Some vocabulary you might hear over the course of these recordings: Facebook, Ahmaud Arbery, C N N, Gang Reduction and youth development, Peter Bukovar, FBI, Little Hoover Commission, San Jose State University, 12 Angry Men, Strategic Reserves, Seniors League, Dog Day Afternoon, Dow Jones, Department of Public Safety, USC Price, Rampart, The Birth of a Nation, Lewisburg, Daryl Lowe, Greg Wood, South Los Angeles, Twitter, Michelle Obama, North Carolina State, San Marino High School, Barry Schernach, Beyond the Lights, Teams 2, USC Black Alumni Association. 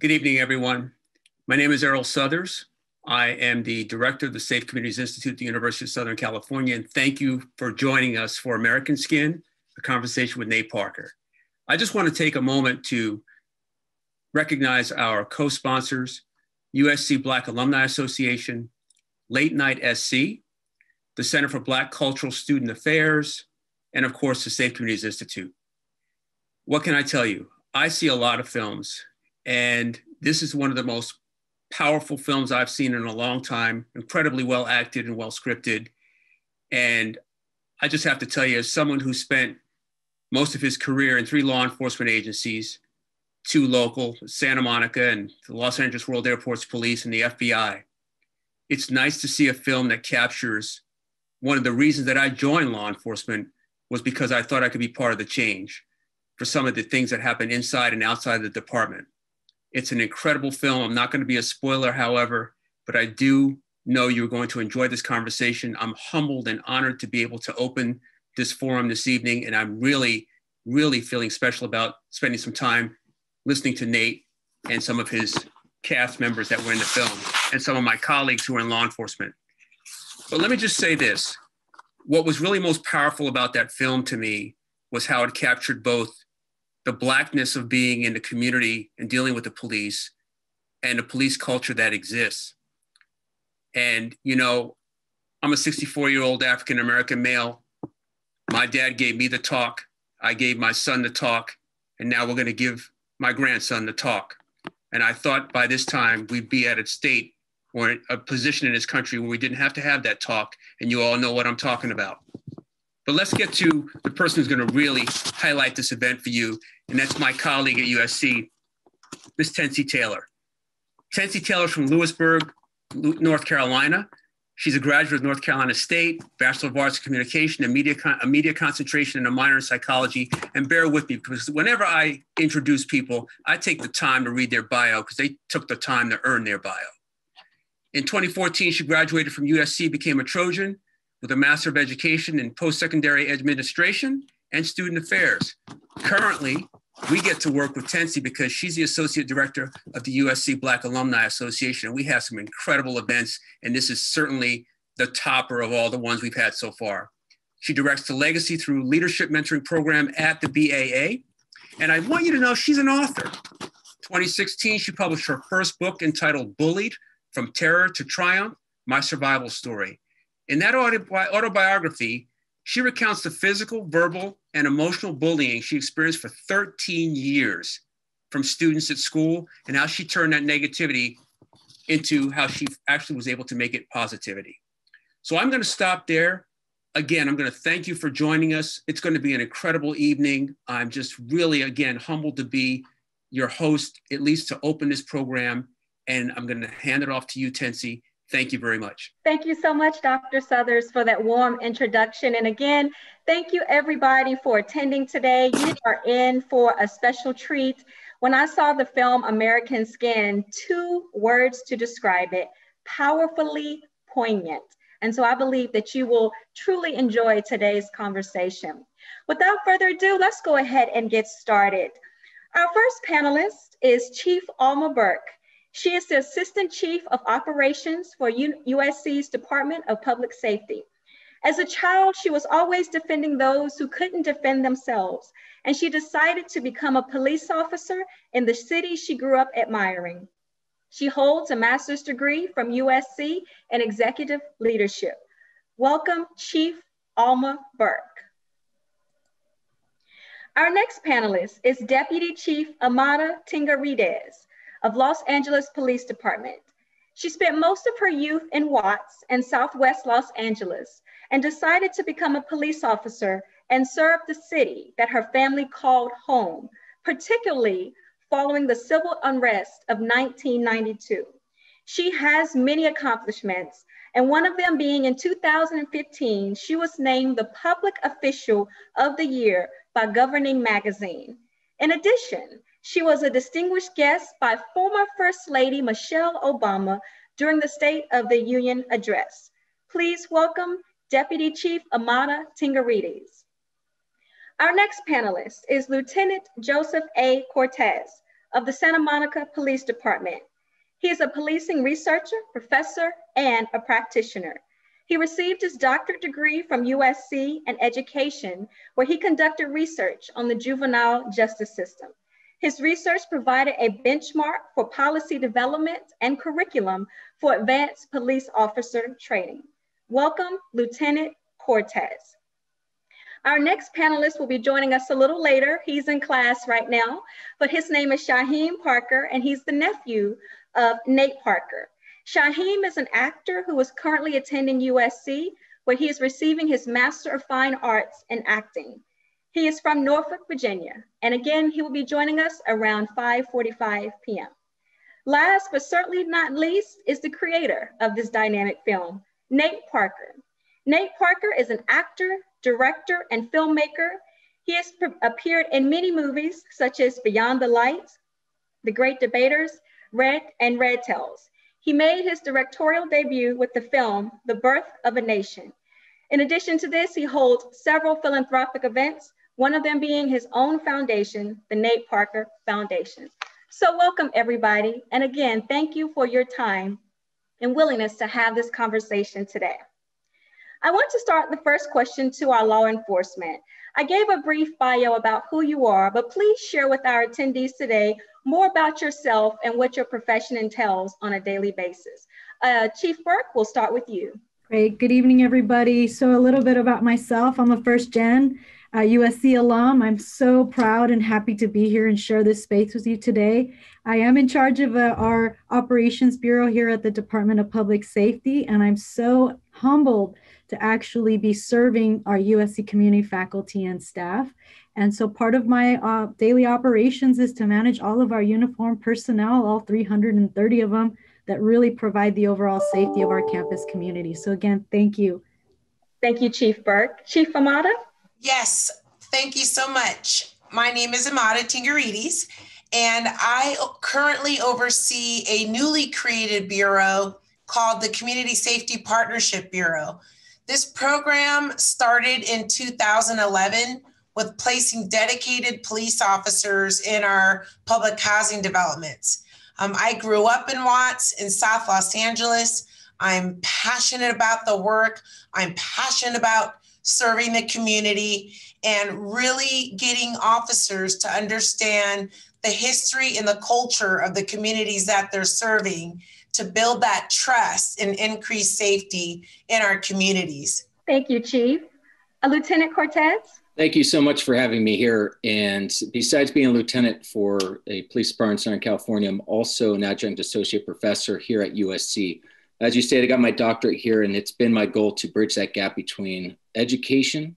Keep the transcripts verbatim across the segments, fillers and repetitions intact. Good evening, everyone. My name is Errol Southers. I am the director of the Safe Communities Institute at the University of Southern California, and thank you for joining us for American Skin, a conversation with Nate Parker. I just want to take a moment to recognize our co-sponsors, U S C Black Alumni Association, Late Night S C, the Center for Black Cultural Student Affairs, and of course, the Safe Communities Institute. What can I tell you? I see a lot of films, and this is one of the most powerful films I've seen in a long time, incredibly well acted and well scripted. And I just have to tell you, as someone who spent most of his career in three law enforcement agencies, two local, Santa Monica and the Los Angeles World Airports Police and the F B I, it's nice to see a film that captures one of the reasons that I joined law enforcement was because I thought I could be part of the change for some of the things that happen inside and outside the department. It's an incredible film. I'm not going to be a spoiler, however, but I do know you're going to enjoy this conversation. I'm humbled and honored to be able to open this forum this evening, and I'm really, really feeling special about spending some time listening to Nate and some of his cast members that were in the film and some of my colleagues who are in law enforcement. But let me just say this. What was really most powerful about that film to me was how it captured both the Blackness of being in the community and dealing with the police and the police culture that exists. And, you know, I'm a sixty-four-year-old African-American male. My dad gave me the talk. I gave my son the talk. And now we're going to give my grandson the talk. And I thought by this time we'd be at a state or a position in this country where we didn't have to have that talk. And you all know what I'm talking about. But let's get to the person who's going to really highlight this event for you. And that's my colleague at U S C, Miz Tensie Taylor. Tensie Taylor's from Lewisburg, North Carolina. She's a graduate of North Carolina State, Bachelor of Arts in Communication, and media, con a media concentration, and a minor in psychology. And bear with me, because whenever I introduce people, I take the time to read their bio because they took the time to earn their bio. In twenty fourteen, she graduated from U S C, became a Trojan with a Master of Education in Post-Secondary Administration and Student Affairs. Currently, we get to work with Tensie because she's the Associate Director of the U S C Black Alumni Association. And we have some incredible events, and this is certainly the topper of all the ones we've had so far. She directs the Legacy through Leadership Mentoring Program at the B A A. And I want you to know she's an author. twenty sixteen, she published her first book entitled Bullied, From Terror to Triumph, My Survival Story. In that autobi- autobiography, she recounts the physical, verbal, and emotional bullying she experienced for thirteen years from students at school and how she turned that negativity into how she actually was able to make it positivity. So I'm going to stop there. Again, I'm going to thank you for joining us. It's going to be an incredible evening. I'm just really, again, humbled to be your host, at least to open this program. And I'm going to hand it off to you, Tensie. Thank you very much. Thank you so much, Doctor Southers, for that warm introduction. And again, thank you everybody for attending today. You are in for a special treat. When I saw the film American Skin, two words to describe it: powerfully poignant. And so I believe that you will truly enjoy today's conversation. Without further ado, let's go ahead and get started. Our first panelist is Chief Alma Burke. She is the Assistant Chief of Operations for U S C's Department of Public Safety. As a child, she was always defending those who couldn't defend themselves, and she decided to become a police officer in the city she grew up admiring. She holds a master's degree from U S C in executive leadership. Welcome, Chief Alma Burke. Our next panelist is Deputy Chief Emada Tingirides of Los Angeles Police Department. She spent most of her youth in Watts and Southwest Los Angeles and decided to become a police officer and serve the city that her family called home, particularly following the civil unrest of nineteen ninety-two. She has many accomplishments, and one of them being in two thousand fifteen, she was named the Public Official of the Year by Governing Magazine. In addition, she was a distinguished guest by former First Lady Michelle Obama during the State of the Union address. Please welcome Deputy Chief Emada Tingirides. Our next panelist is Lieutenant Joseph A. Cortez of the Santa Monica Police Department. He is a policing researcher, professor, and a practitioner. He received his doctorate degree from U S C in education, where he conducted research on the juvenile justice system. His research provided a benchmark for policy development and curriculum for advanced police officer training. Welcome, Lieutenant Cortez. Our next panelist will be joining us a little later. He's in class right now, but his name is Shyhiem Parker, and he's the nephew of Nate Parker. Shyhiem is an actor who is currently attending U S C, where he is receiving his Master of Fine Arts in Acting. He is from Norfolk, Virginia, and again, he will be joining us around five forty-five p m Last, but certainly not least, is the creator of this dynamic film, Nate Parker. Nate Parker is an actor, director, and filmmaker. He has appeared in many movies, such as Beyond the Lights, The Great Debaters, Red, and Red Tails. He made his directorial debut with the film, The Birth of a Nation. In addition to this, he holds several philanthropic events, one of them being his own foundation, the Nate Parker Foundation. So welcome everybody. And again, thank you for your time and willingness to have this conversation today. I want to start the first question to our law enforcement. I gave a brief bio about who you are, but please share with our attendees today more about yourself and what your profession entails on a daily basis. Uh, Chief Burke, we'll start with you. Great, good evening everybody. So a little bit about myself. I'm a first gen uh, U S C alum. I'm so proud and happy to be here and share this space with you today. I am in charge of uh, our operations bureau here at the Department of Public Safety, and I'm so humbled to actually be serving our U S C community faculty and staff. And so part of my uh, daily operations is to manage all of our uniformed personnel, all three hundred thirty of them, that really provide the overall safety of our campus community. So again, thank you. Thank you, Chief Burke. Chief Emada? Yes, thank you so much. My name is Emada Tingirides, and I currently oversee a newly created bureau called the Community Safety Partnership Bureau. This program started in two thousand eleven with placing dedicated police officers in our public housing developments. Um, I grew up in Watts in South Los Angeles. I'm passionate about the work. I'm passionate about serving the community and really getting officers to understand the history and the culture of the communities that they're serving to build that trust and increase safety in our communities. Thank you, Chief. Uh, Lieutenant Cortez? Thank you so much for having me here. And besides being a lieutenant for a police department in Southern California, I'm also an adjunct associate professor here at U S C. As you said, I got my doctorate here, and it's been my goal to bridge that gap between education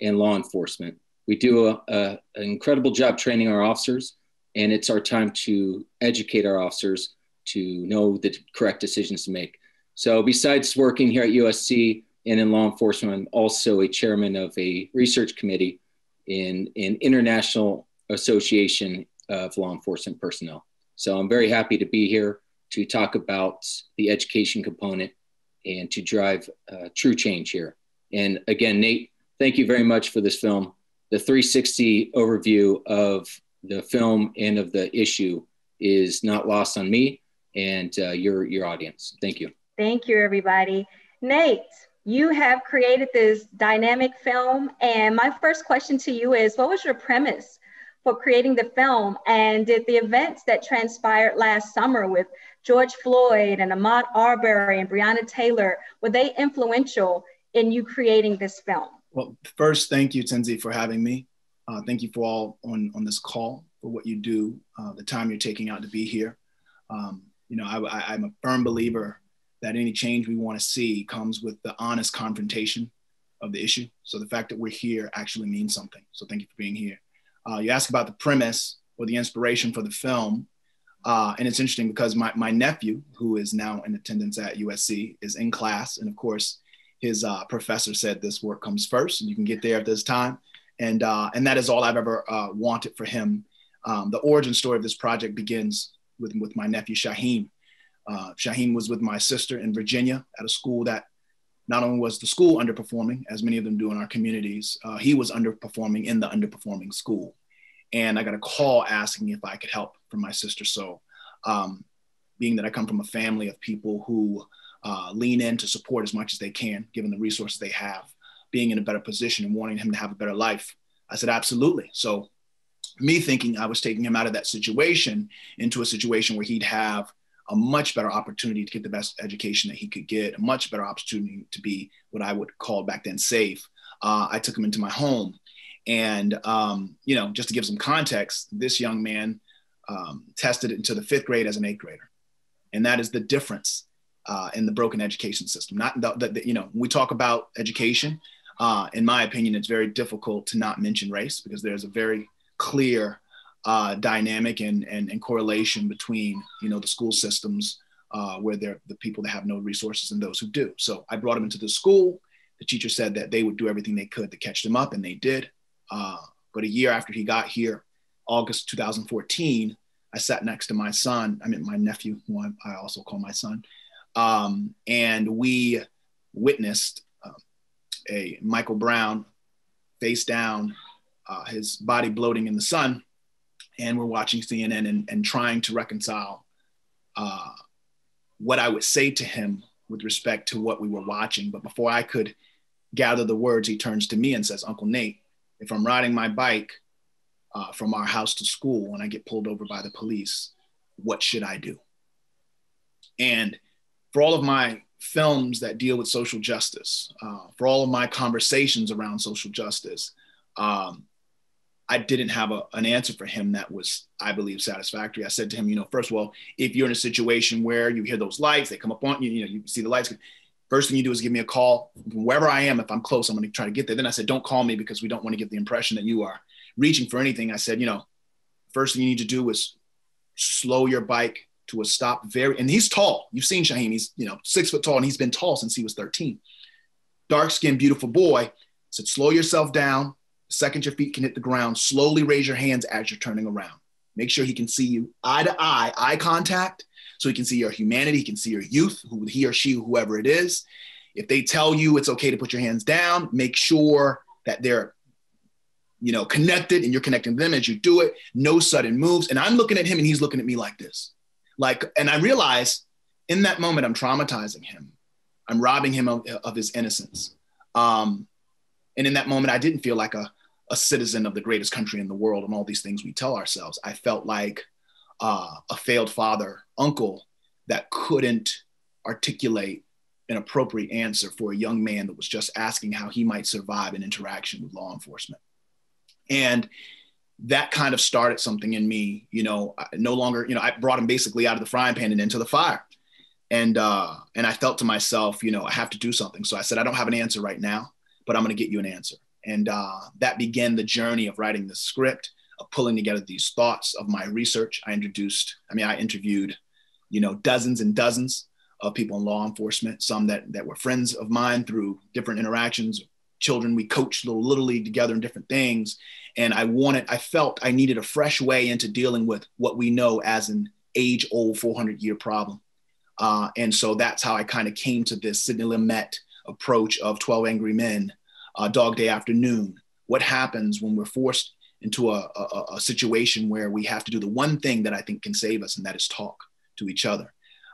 and law enforcement. We do a, a, an incredible job training our officers, and it's our time to educate our officers to know the correct decisions to make. So besides working here at U S C, and in law enforcement, I'm also a chairman of a research committee in an international association of law enforcement personnel. So I'm very happy to be here to talk about the education component and to drive uh, true change here. And again, Nate, thank you very much for this film. The three sixty overview of the film and of the issue is not lost on me and uh, your, your audience. Thank you. Thank you, everybody. Nate. You have created this dynamic film, and my first question to you is, what was your premise for creating the film, and did the events that transpired last summer with George Floyd and Ahmaud Arbery and Breonna Taylor, were they influential in you creating this film? Well, first, thank you, Tensie, for having me. Uh, thank you for all on, on this call, for what you do, uh, the time you're taking out to be here. Um, you know, I, I, I'm a firm believer that any change we want to see comes with the honest confrontation of the issue. So the fact that we're here actually means something. So thank you for being here. Uh, you asked about the premise or the inspiration for the film. Uh, and it's interesting because my, my nephew, who is now in attendance at U S C, is in class. And of course, his uh, professor said this work comes first and you can get there at this time. And, uh, and that is all I've ever uh, wanted for him. Um, the origin story of this project begins with, with my nephew, Shyhiem. Uh, Shyhiem was with my sister in Virginia at a school that not only was the school underperforming, as many of them do in our communities, uh, he was underperforming in the underperforming school. And I got a call asking if I could help from my sister. So um, being that I come from a family of people who uh, lean in to support as much as they can, given the resources they have, being in a better position and wanting him to have a better life, I said, absolutely. So me thinking I was taking him out of that situation into a situation where he'd have a much better opportunity to get the best education that he could get, a much better opportunity to be what I would call back then safe. Uh, I took him into my home. And, um, you know, just to give some context, this young man um, tested into the fifth grade as an eighth grader. And that is the difference uh, in the broken education system. Not the, the, the, you know, we talk about education. Uh, in my opinion, it's very difficult to not mention race, because there's a very clear uh, dynamic and, and, and correlation between, you know, the school systems uh, where they're the people that have no resources and those who do. So I brought him into the school. The teacher said that they would do everything they could to catch them up, and they did. Uh, but a year after he got here, August two thousand fourteen, I sat next to my son, I mean, my nephew, who I also call my son, um, and we witnessed uh, a Michael Brown face down, uh, his body bloating in the sun, and we're watching C N N and, and trying to reconcile uh, what I would say to him with respect to what we were watching. But before I could gather the words, he turns to me and says, "Uncle Nate, if I'm riding my bike uh, from our house to school and I get pulled over by the police, what should I do?" And for all of my films that deal with social justice, uh, for all of my conversations around social justice, um, I didn't have a, an answer for him that was, I believe, satisfactory. I said to him, you know, first of all, if you're in a situation where you hear those lights, they come up on you, you know, you see the lights, first thing you do is give me a call. Wherever I am, if I'm close, I'm going to try to get there. Then I said, don't call me, because we don't want to give the impression that you are reaching for anything. I said, you know, first thing you need to do is slow your bike to a stop. Very, and he's tall. You've seen Shyhiem. He's, you know, six foot tall, and he's been tall since he was thirteen. Dark-skinned, beautiful boy. I said, slow yourself down. The second your feet can hit the ground, slowly raise your hands as you're turning around. Make sure he can see you eye to eye, eye contact. So he can see your humanity, he can see your youth, who he or she, whoever it is. If they tell you it's okay to put your hands down, make sure that they're, you know, connected and you're connecting them as you do it. No sudden moves. And I'm looking at him and he's looking at me like this. Like, and I realize in that moment, I'm traumatizing him. I'm robbing him of, of his innocence. Um, and in that moment, I didn't feel like a, a citizen of the greatest country in the world and all these things we tell ourselves. I felt like Uh, a failed father, uncle, that couldn't articulate an appropriate answer for a young man that was just asking how he might survive an interaction with law enforcement. And that kind of started something in me, you know, I no longer, you know, I brought him basically out of the frying pan and into the fire. And, uh, and I felt to myself, you know, I have to do something. So I said, I don't have an answer right now, but I'm going to get you an answer. And uh, that began the journey of writing the script, pulling together these thoughts of my research. I introduced, I mean, I interviewed, you know, dozens and dozens of people in law enforcement, some that, that were friends of mine through different interactions, children we coached little, little league together and different things. And I wanted, I felt I needed a fresh way into dealing with what we know as an age old four hundred year problem. Uh, and so that's how I kind of came to this Sidney Lumet approach of twelve Angry Men, uh, Dog Day Afternoon. What happens when we're forced into a, a, a situation where we have to do the one thing that I think can save us, and that is talk to each other.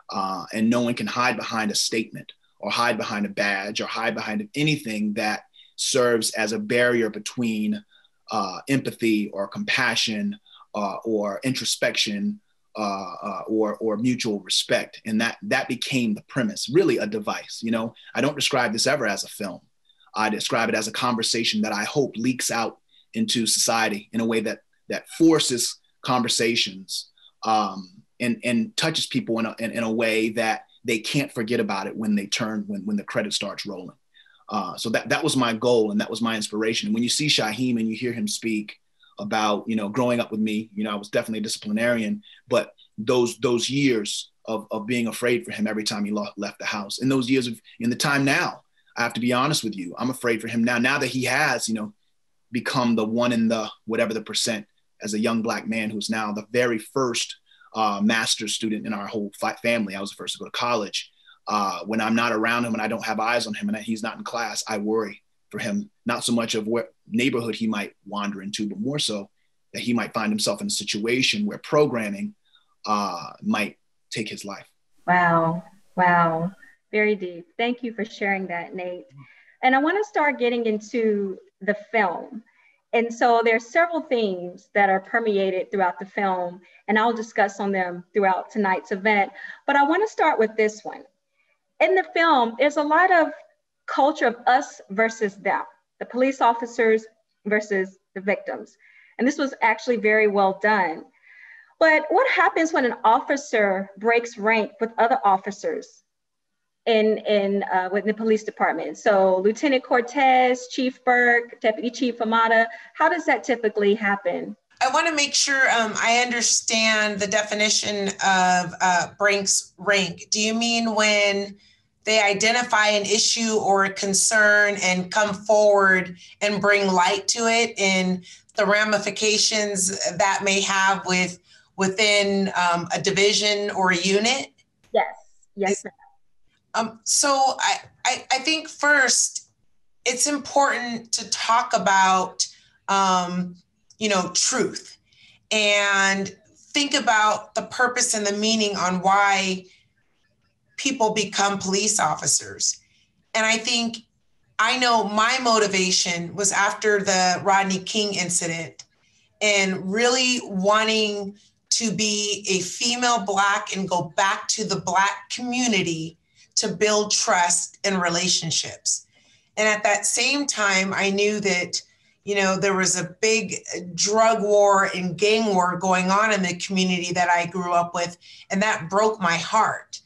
Uh, and no one can hide behind a statement or hide behind a badge or hide behind anything that serves as a barrier between uh, empathy or compassion uh, or introspection uh, uh, or, or mutual respect. And that, that became the premise, really a device. You know, I don't describe this ever as a film. I describe it as a conversation that I hope leaks out into society in a way that that forces conversations um, and and touches people in a, in, in a way that they can't forget about it when they turn when when the credit starts rolling. Uh, so that that was my goal, and that was my inspiration. And when you see Shyhiem and you hear him speak about, you know, growing up with me, you know, I was definitely a disciplinarian, but those those years of of being afraid for him every time he left the house, and those years of in the time now, I have to be honest with you, I'm afraid for him now. Now that he has, you know, become the one in the whatever the percent as a young Black man who's now the very first uh, master's student in our whole family. I was the first to go to college. Uh, when I'm not around him and I don't have eyes on him and he's not in class, I worry for him, not so much of what neighborhood he might wander into, but more so that he might find himself in a situation where programming uh, might take his life. Wow, wow, very deep. Thank you for sharing that, Nate. And I want to start getting into the film. And so there's several themes that are permeated throughout the film, and I'll discuss on them throughout tonight's event. But I want to start with this one. In the film, there's a lot of culture of us versus them, the police officers versus the victims. And this was actually very well done. But what happens when an officer breaks rank with other officers in, in uh, within the police department? So Lieutenant Cortez, Chief Burke, Deputy Chief Emada, how does that typically happen? I want to make sure um, I understand the definition of uh, breaks rank. Do you mean when they identify an issue or a concern and come forward and bring light to it and the ramifications that may have with within um, a division or a unit? Yes, yes. Um, so I, I, I think first, it's important to talk about, um, you know, truth and think about the purpose and the meaning on why people become police officers. And I think, I know my motivation was after the Rodney King incident and really wanting to be a female Black and go back to the Black community to build trust and relationships. And at that same time, I knew that, you know, there was a big drug war and gang war going on in the community that I grew up with, and that broke my heart.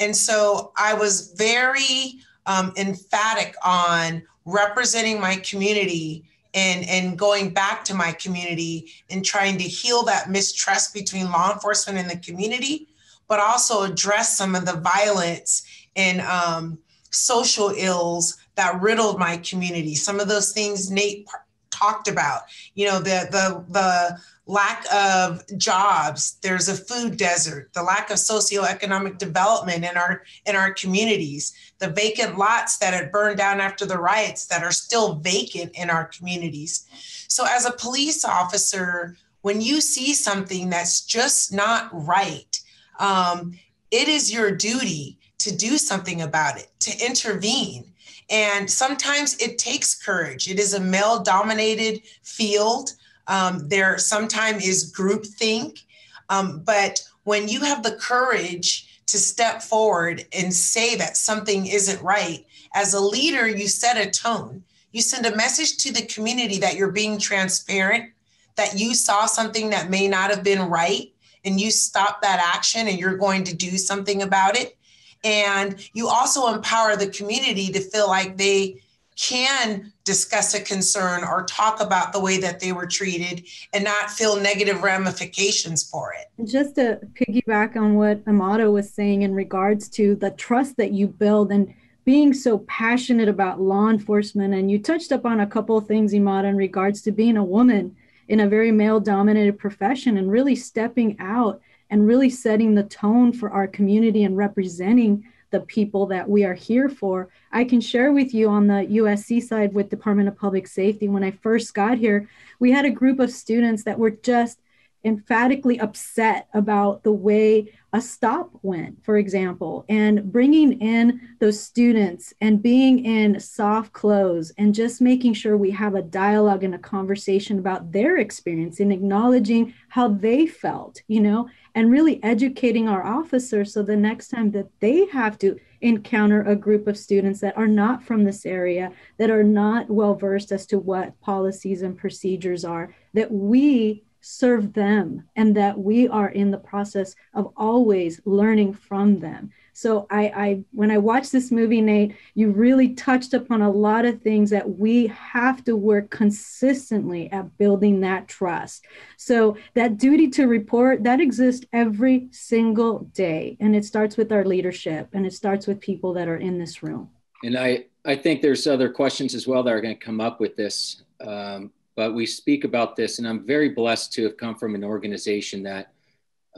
And so I was very um, emphatic on representing my community and, and going back to my community and trying to heal that mistrust between law enforcement and the community, but also address some of the violence and um, social ills that riddled my community. Some of those things Nate talked about, you know, the, the, the lack of jobs, there's a food desert, the lack of socioeconomic development in our, in our communities, the vacant lots that had burned down after the riots that are still vacant in our communities. So as a police officer, when you see something that's just not right, um, it is your duty to do something about it, to intervene. And sometimes it takes courage. It is a male-dominated field. Um, there sometimes is groupthink, um, but when you have the courage to step forward and say that something isn't right, as a leader, you set a tone. You send a message to the community that you're being transparent, that you saw something that may not have been right, and you stop that action and you're going to do something about it. And you also empower the community to feel like they can discuss a concern or talk about the way that they were treated and not feel negative ramifications for it. Just to piggyback on what Emada was saying in regards to the trust that you build and being so passionate about law enforcement. And you touched upon a couple of things, Emada, in regards to being a woman in a very male-dominated profession and really stepping out and really setting the tone for our community and representing the people that we are here for. I can share with you on the U S C side with Department of Public Safety, when I first got here, we had a group of students that were just emphatically upset about the way a stop went, for example, and bringing in those students and being in soft clothes and just making sure we have a dialogue and a conversation about their experience and acknowledging how they felt, you know, and really educating our officers so the next time that they have to encounter a group of students that are not from this area, that are not well versed as to what policies and procedures are, that we serve them and that we are in the process of always learning from them. So I, I, when I watched this movie, Nate, you really touched upon a lot of things that we have to work consistently at building that trust. So that duty to report, that exists every single day. And it starts with our leadership and it starts with people that are in this room. And I, I think there's other questions as well that are going to come up with this. Um, But we speak about this, and I'm very blessed to have come from an organization that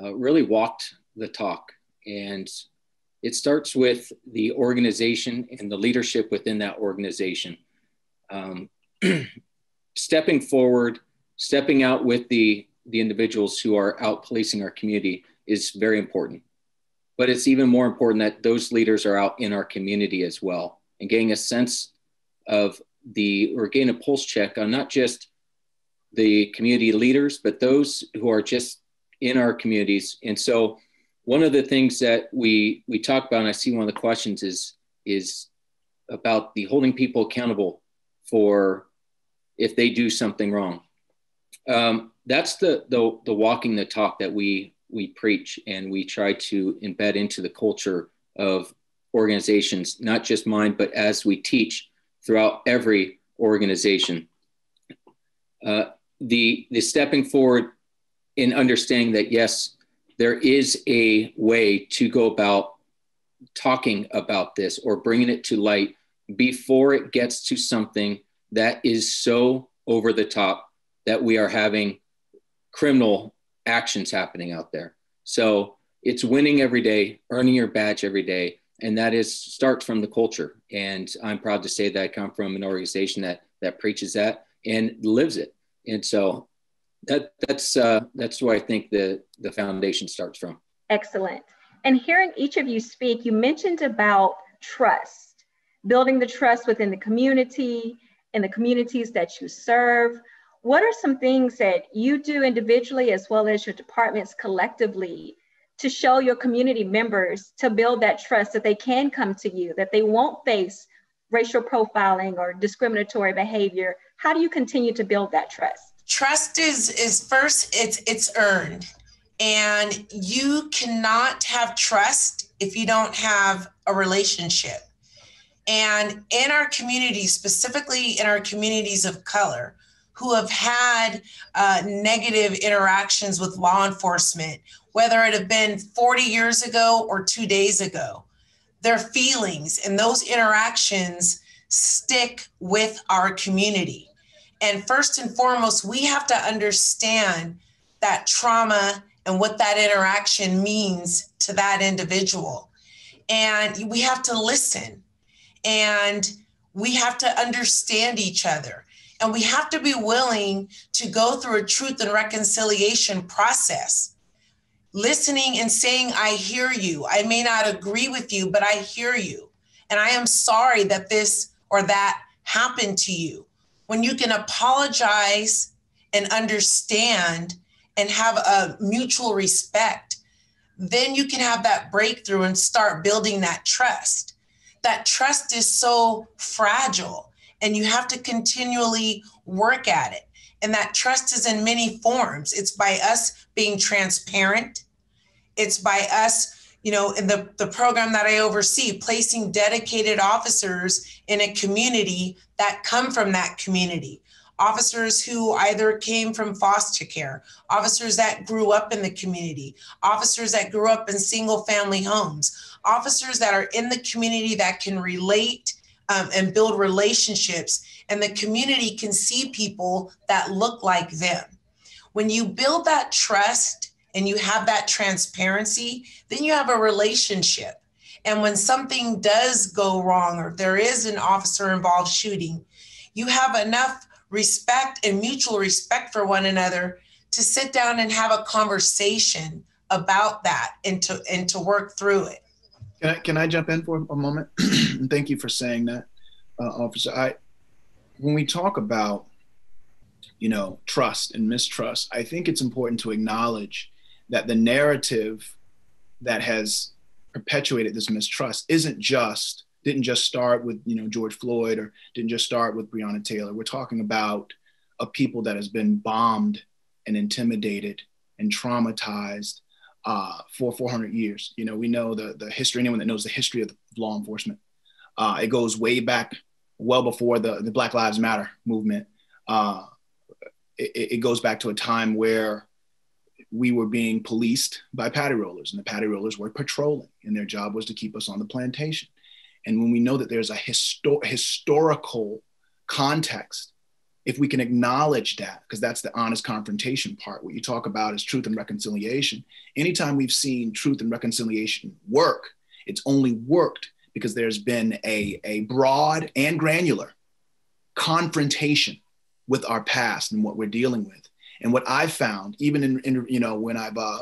uh, really walked the talk. And it starts with the organization and the leadership within that organization. Um, stepping forward stepping out with the, the individuals who are out policing our community is very important. But it's even more important that those leaders are out in our community as well, and getting a sense of the, or getting a pulse check on not just the community leaders, but those who are just in our communities. And so one of the things that we, we talk about, and I see one of the questions is, is about the holding people accountable for if they do something wrong. Um, that's the, the, the walking the talk that we, we preach, and we try to embed into the culture of organizations, not just mine, but as we teach throughout every organization. Uh, the, the stepping forward in understanding that, yes, there is a way to go about talking about this or bringing it to light before it gets to something that is so over the top that we are having criminal actions happening out there. So it's winning every day, earning your badge every day. And that is starts from the culture. And I'm proud to say that I come from an organization that, that preaches that and lives it. And so that, that's, uh, that's where I think the, the foundation starts from. Excellent. And hearing each of you speak, you mentioned about trust, building the trust within the community and the communities that you serve. What are some things that you do individually as well as your departments collectively to show your community members to build that trust that they can come to you, that they won't face racial profiling or discriminatory behavior? How do you continue to build that trust? Trust is, is first, it's, it's earned. And you cannot have trust if you don't have a relationship. And in our community, specifically in our communities of color, who have had uh, negative interactions with law enforcement, whether it have been forty years ago or two days ago, their feelings and those interactions stick with our community. And first and foremost, we have to understand that trauma and what that interaction means to that individual. And we have to listen, and we have to understand each other. And we have to be willing to go through a truth and reconciliation process. Listening and saying, I hear you. I may not agree with you, but I hear you. And I am sorry that this or that happened to you. When you can apologize and understand and have a mutual respect, then you can have that breakthrough and start building that trust. That trust is so fragile, and you have to continually work at it. And that trust is in many forms. It's by us being transparent. It's by us, you know, in the, the program that I oversee, placing dedicated officers in a community that come from that community. Officers who either came from foster care, officers that grew up in the community, officers that grew up in single family homes, officers that are in the community that can relate Um, and build relationships, and the community can see people that look like them. When you build that trust and you have that transparency, then you have a relationship. And when something does go wrong or there is an officer involved shooting, you have enough respect and mutual respect for one another to sit down and have a conversation about that and to, and to work through it. Can I, can I jump in for a moment? Thank you for saying that, uh, Officer. I, when we talk about, you know, trust and mistrust, I think it's important to acknowledge that the narrative that has perpetuated this mistrust isn't just, didn't just start with, you know, George Floyd, or didn't just start with Breonna Taylor. We're talking about a people that has been bombed and intimidated and traumatized Uh, for four hundred years. You know, we know the, the history, anyone that knows the history of the law enforcement, uh, it goes way back well before the, the Black Lives Matter movement. Uh, it, it goes back to a time where we were being policed by paddy rollers, and the paddy rollers were patrolling, and their job was to keep us on the plantation. And when we know that there's a histo- historical context, if we can acknowledge that, because that's the honest confrontation part, what you talk about is truth and reconciliation. Anytime we've seen truth and reconciliation work, it's only worked because there's been a, a broad and granular confrontation with our past and what we're dealing with. And what I've found, even in, in you know, when I've uh,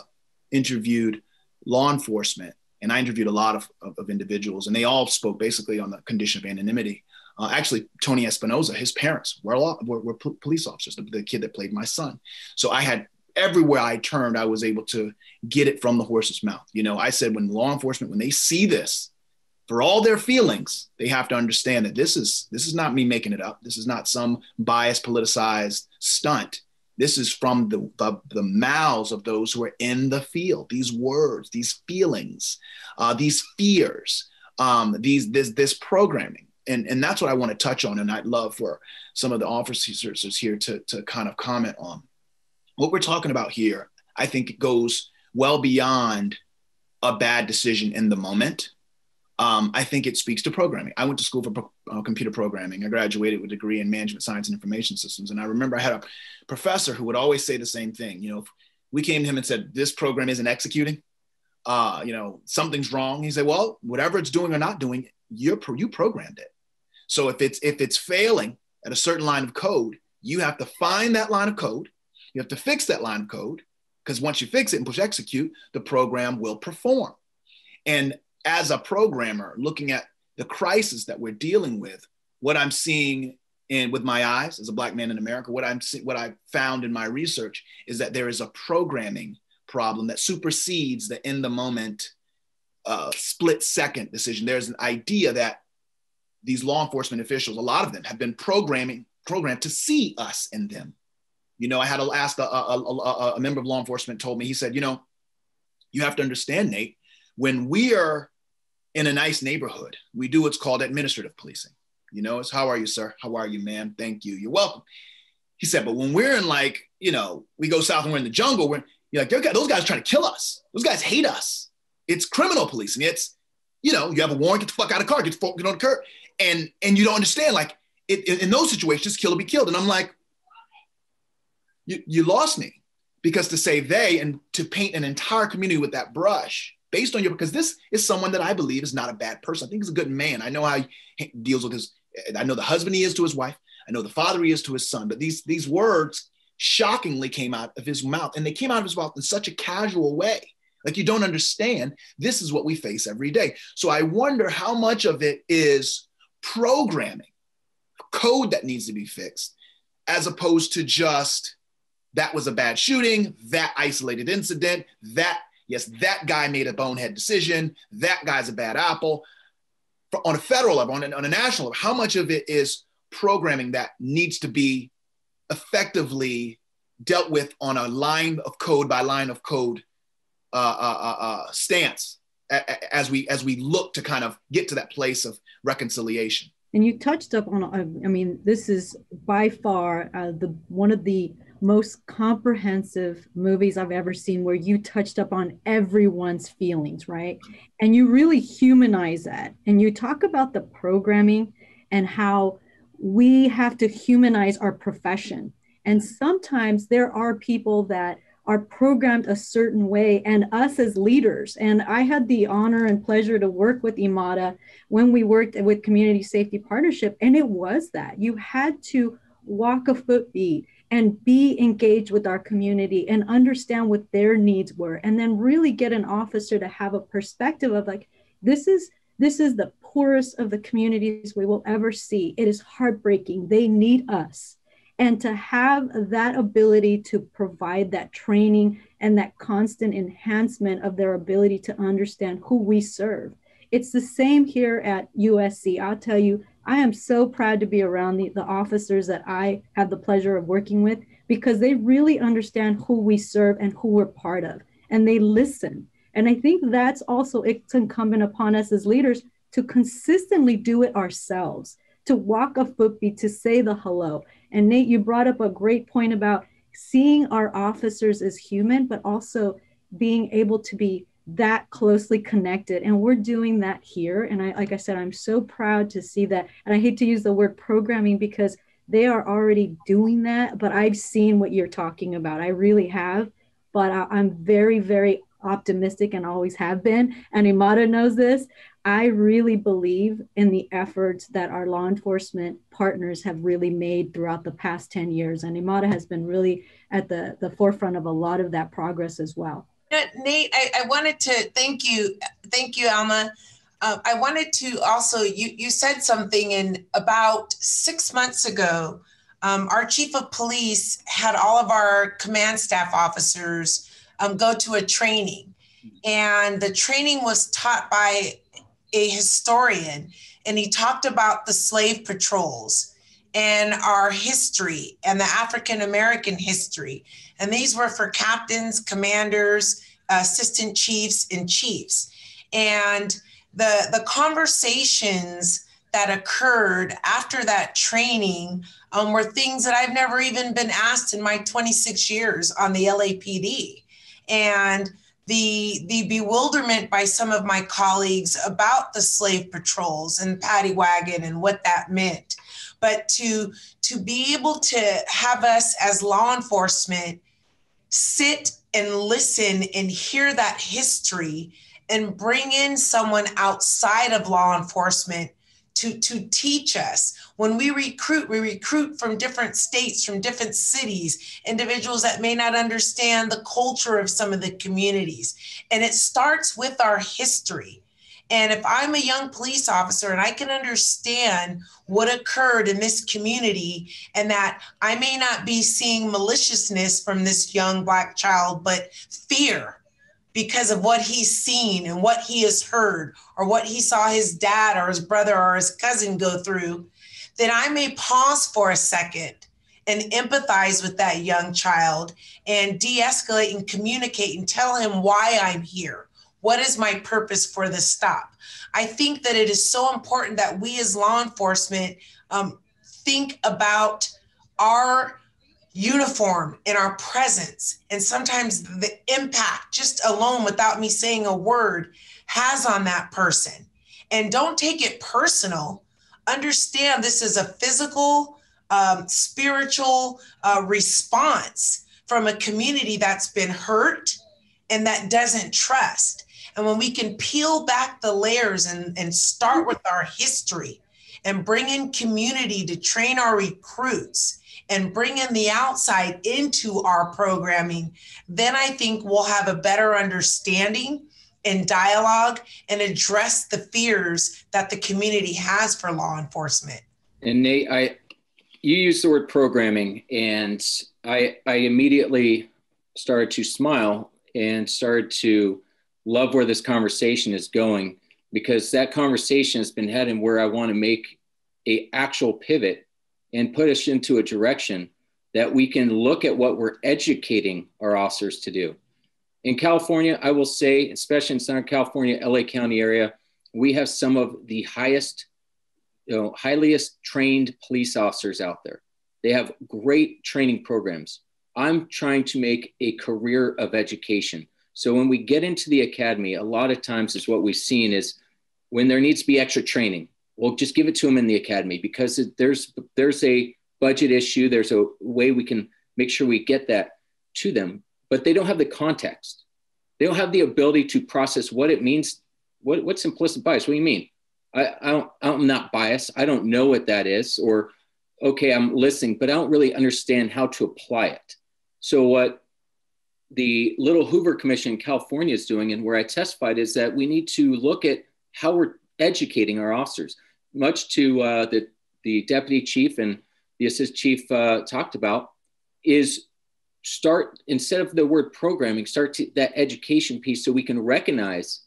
interviewed law enforcement, and I interviewed a lot of, of, of individuals, and they all spoke basically on the condition of anonymity. Uh, actually, Tony Espinoza, his parents were, law, were, were police officers, the, the kid that played my son. So I had, everywhere I turned, I was able to get it from the horse's mouth. You know, I said, when law enforcement, when they see this, for all their feelings, they have to understand that this is, this is not me making it up. This is not some biased, politicized stunt. This is from the, the, the mouths of those who are in the field. These words, these feelings, uh, these fears, um, these this this programming. And, and that's what I want to touch on. And I'd love for some of the officers here to, to kind of comment on. What we're talking about here, I think it goes well beyond a bad decision in the moment. Um, I think it speaks to programming. I went to school for pro uh, computer programming. I graduated with a degree in management science and information systems. And I remember I had a professor who would always say the same thing. You know, if we came to him and said, this program isn't executing, uh, you know, something's wrong. He said, well, whatever it's doing or not doing, you're pro you programmed it. So if it's, if it's failing at a certain line of code, you have to find that line of code. You have to fix that line of code, because once you fix it and push execute, the program will perform. And as a programmer, looking at the crisis that we're dealing with, what I'm seeing in with my eyes as a Black man in America, what I'm what I found in my research is that there is a programming problem that supersedes the in the moment, uh, split second decision. There's an idea that these law enforcement officials, a lot of them, have been programming programmed to see us in them. You know, I had to ask a, a, a, a member of law enforcement told me, he said, you know, you have to understand, Nate, when we are in a nice neighborhood, we do what's called administrative policing. You know, it's how are you, sir? How are you, ma'am? Thank you. You're welcome. He said, but when we're in like, you know, we go south and we're in the jungle, we're you're like, those guys are trying to kill us. Those guys hate us. It's criminal policing. It's, you know, you have a warrant, get the fuck out of the car, get the fuck out of the curb. And, and you don't understand, like it, in, in those situations, kill or be killed. And I'm like, you, you lost me, because to say they and to paint an entire community with that brush based on your, because this is someone that I believe is not a bad person. I think he's a good man. I know how he deals with his, I know the husband he is to his wife. I know the father he is to his son, but these, these words shockingly came out of his mouth, and they came out of his mouth in such a casual way. Like, you don't understand, this is what we face every day. So I wonder how much of it is programming, code that needs to be fixed, as opposed to just, that was a bad shooting, that isolated incident, that, yes, that guy made a bonehead decision, that guy's a bad apple. For, on a federal level, on, an, on a national level, how much of it is programming that needs to be effectively dealt with on a line of code by line of code uh, uh, uh, stance as we, as we look to kind of get to that place of reconciliation? And you touched up on, I mean, this is by far uh, the one of the most comprehensive movies I've ever seen, where you touched up on everyone's feelings, right? And you really humanize that. And you talk about the programming and how we have to humanize our profession. And sometimes there are people that are programmed a certain way, and us as leaders. And I had the honor and pleasure to work with Emada when we worked with Community Safety Partnership. And it was that you had to walk a footbeat and be engaged with our community and understand what their needs were, and then really get an officer to have a perspective of like, this is, this is the poorest of the communities we will ever see. It is heartbreaking. They need us. And to have that ability to provide that training and that constant enhancement of their ability to understand who we serve. It's the same here at U S C. I'll tell you, I am so proud to be around the, the officers that I have the pleasure of working with, because they really understand who we serve and who we're part of, and they listen. And I think that's also, it's incumbent upon us as leaders to consistently do it ourselves, to walk a footbeat, to say the hello. And Nate, you brought up a great point about seeing our officers as human, but also being able to be that closely connected. And we're doing that here. And I, like I said, I'm so proud to see that. And I hate to use the word programming, because they are already doing that, but I've seen what you're talking about. I really have, but I, I'm very, very optimistic and always have been, and Emada knows this. I really believe in the efforts that our law enforcement partners have really made throughout the past ten years. And Emada has been really at the, the forefront of a lot of that progress as well. Nate, I, I wanted to thank you. Thank you, Alma. Uh, I wanted to also, you, you said something in about six months ago, um, our chief of police had all of our command staff officers um, go to a training. And the training was taught by a historian, and he talked about the slave patrols and our history and the African-American history. And these were for captains, commanders, assistant chiefs, and chiefs. And the, the conversations that occurred after that training um, were things that I've never even been asked in my twenty-six years on the L A P D. And The, the bewilderment by some of my colleagues about the slave patrols and paddy wagon and what that meant. But to, to be able to have us as law enforcement sit and listen and hear that history and bring in someone outside of law enforcement to, to teach us. When we recruit, we recruit from different states, from different cities, individuals that may not understand the culture of some of the communities. And it starts with our history. And if I'm a young police officer and I can understand what occurred in this community and that I may not be seeing maliciousness from this young Black child, but fear because of what he's seen and what he has heard or what he saw his dad or his brother or his cousin go through, then I may pause for a second and empathize with that young child and de-escalate and communicate and tell him why I'm here. What is my purpose for this stop? I think that it is so important that we as law enforcement um, think about our uniform and our presence, and sometimes the impact just alone without me saying a word has on that person. And don't take it personal. Understand this is a physical, um, spiritual uh, response from a community that's been hurt and that doesn't trust. And when we can peel back the layers and, and start with our history and bring in community to train our recruits and bring in the outside into our programming, then I think we'll have a better understanding and dialogue and address the fears that the community has for law enforcement. And Nate, I, you used the word programming, and I, I immediately started to smile and started to love where this conversation is going, because that conversation has been heading where I want to make an actual pivot and put us into a direction that we can look at what we're educating our officers to do. In California, I will say, especially in Southern California, L A County area, we have some of the highest, you know, highest trained police officers out there. They have great training programs. I'm trying to make a career of education. So when we get into the academy, a lot of times is what we've seen is when there needs to be extra training, we'll just give it to them in the academy, because there's, there's a budget issue. There's a way we can make sure we get that to them. But they don't have the context. They don't have the ability to process what it means. What, what's implicit bias? What do you mean? I, I don't, I'm not biased. I don't know what that is. Or, okay, I'm listening, but I don't really understand how to apply it. So what the Little Hoover Commission in California is doing, and where I testified, is that we need to look at how we're educating our officers. Much to uh, the, the deputy chief and the assistant chief uh, talked about is, start, instead of the word programming, start to, that education piece, so we can recognize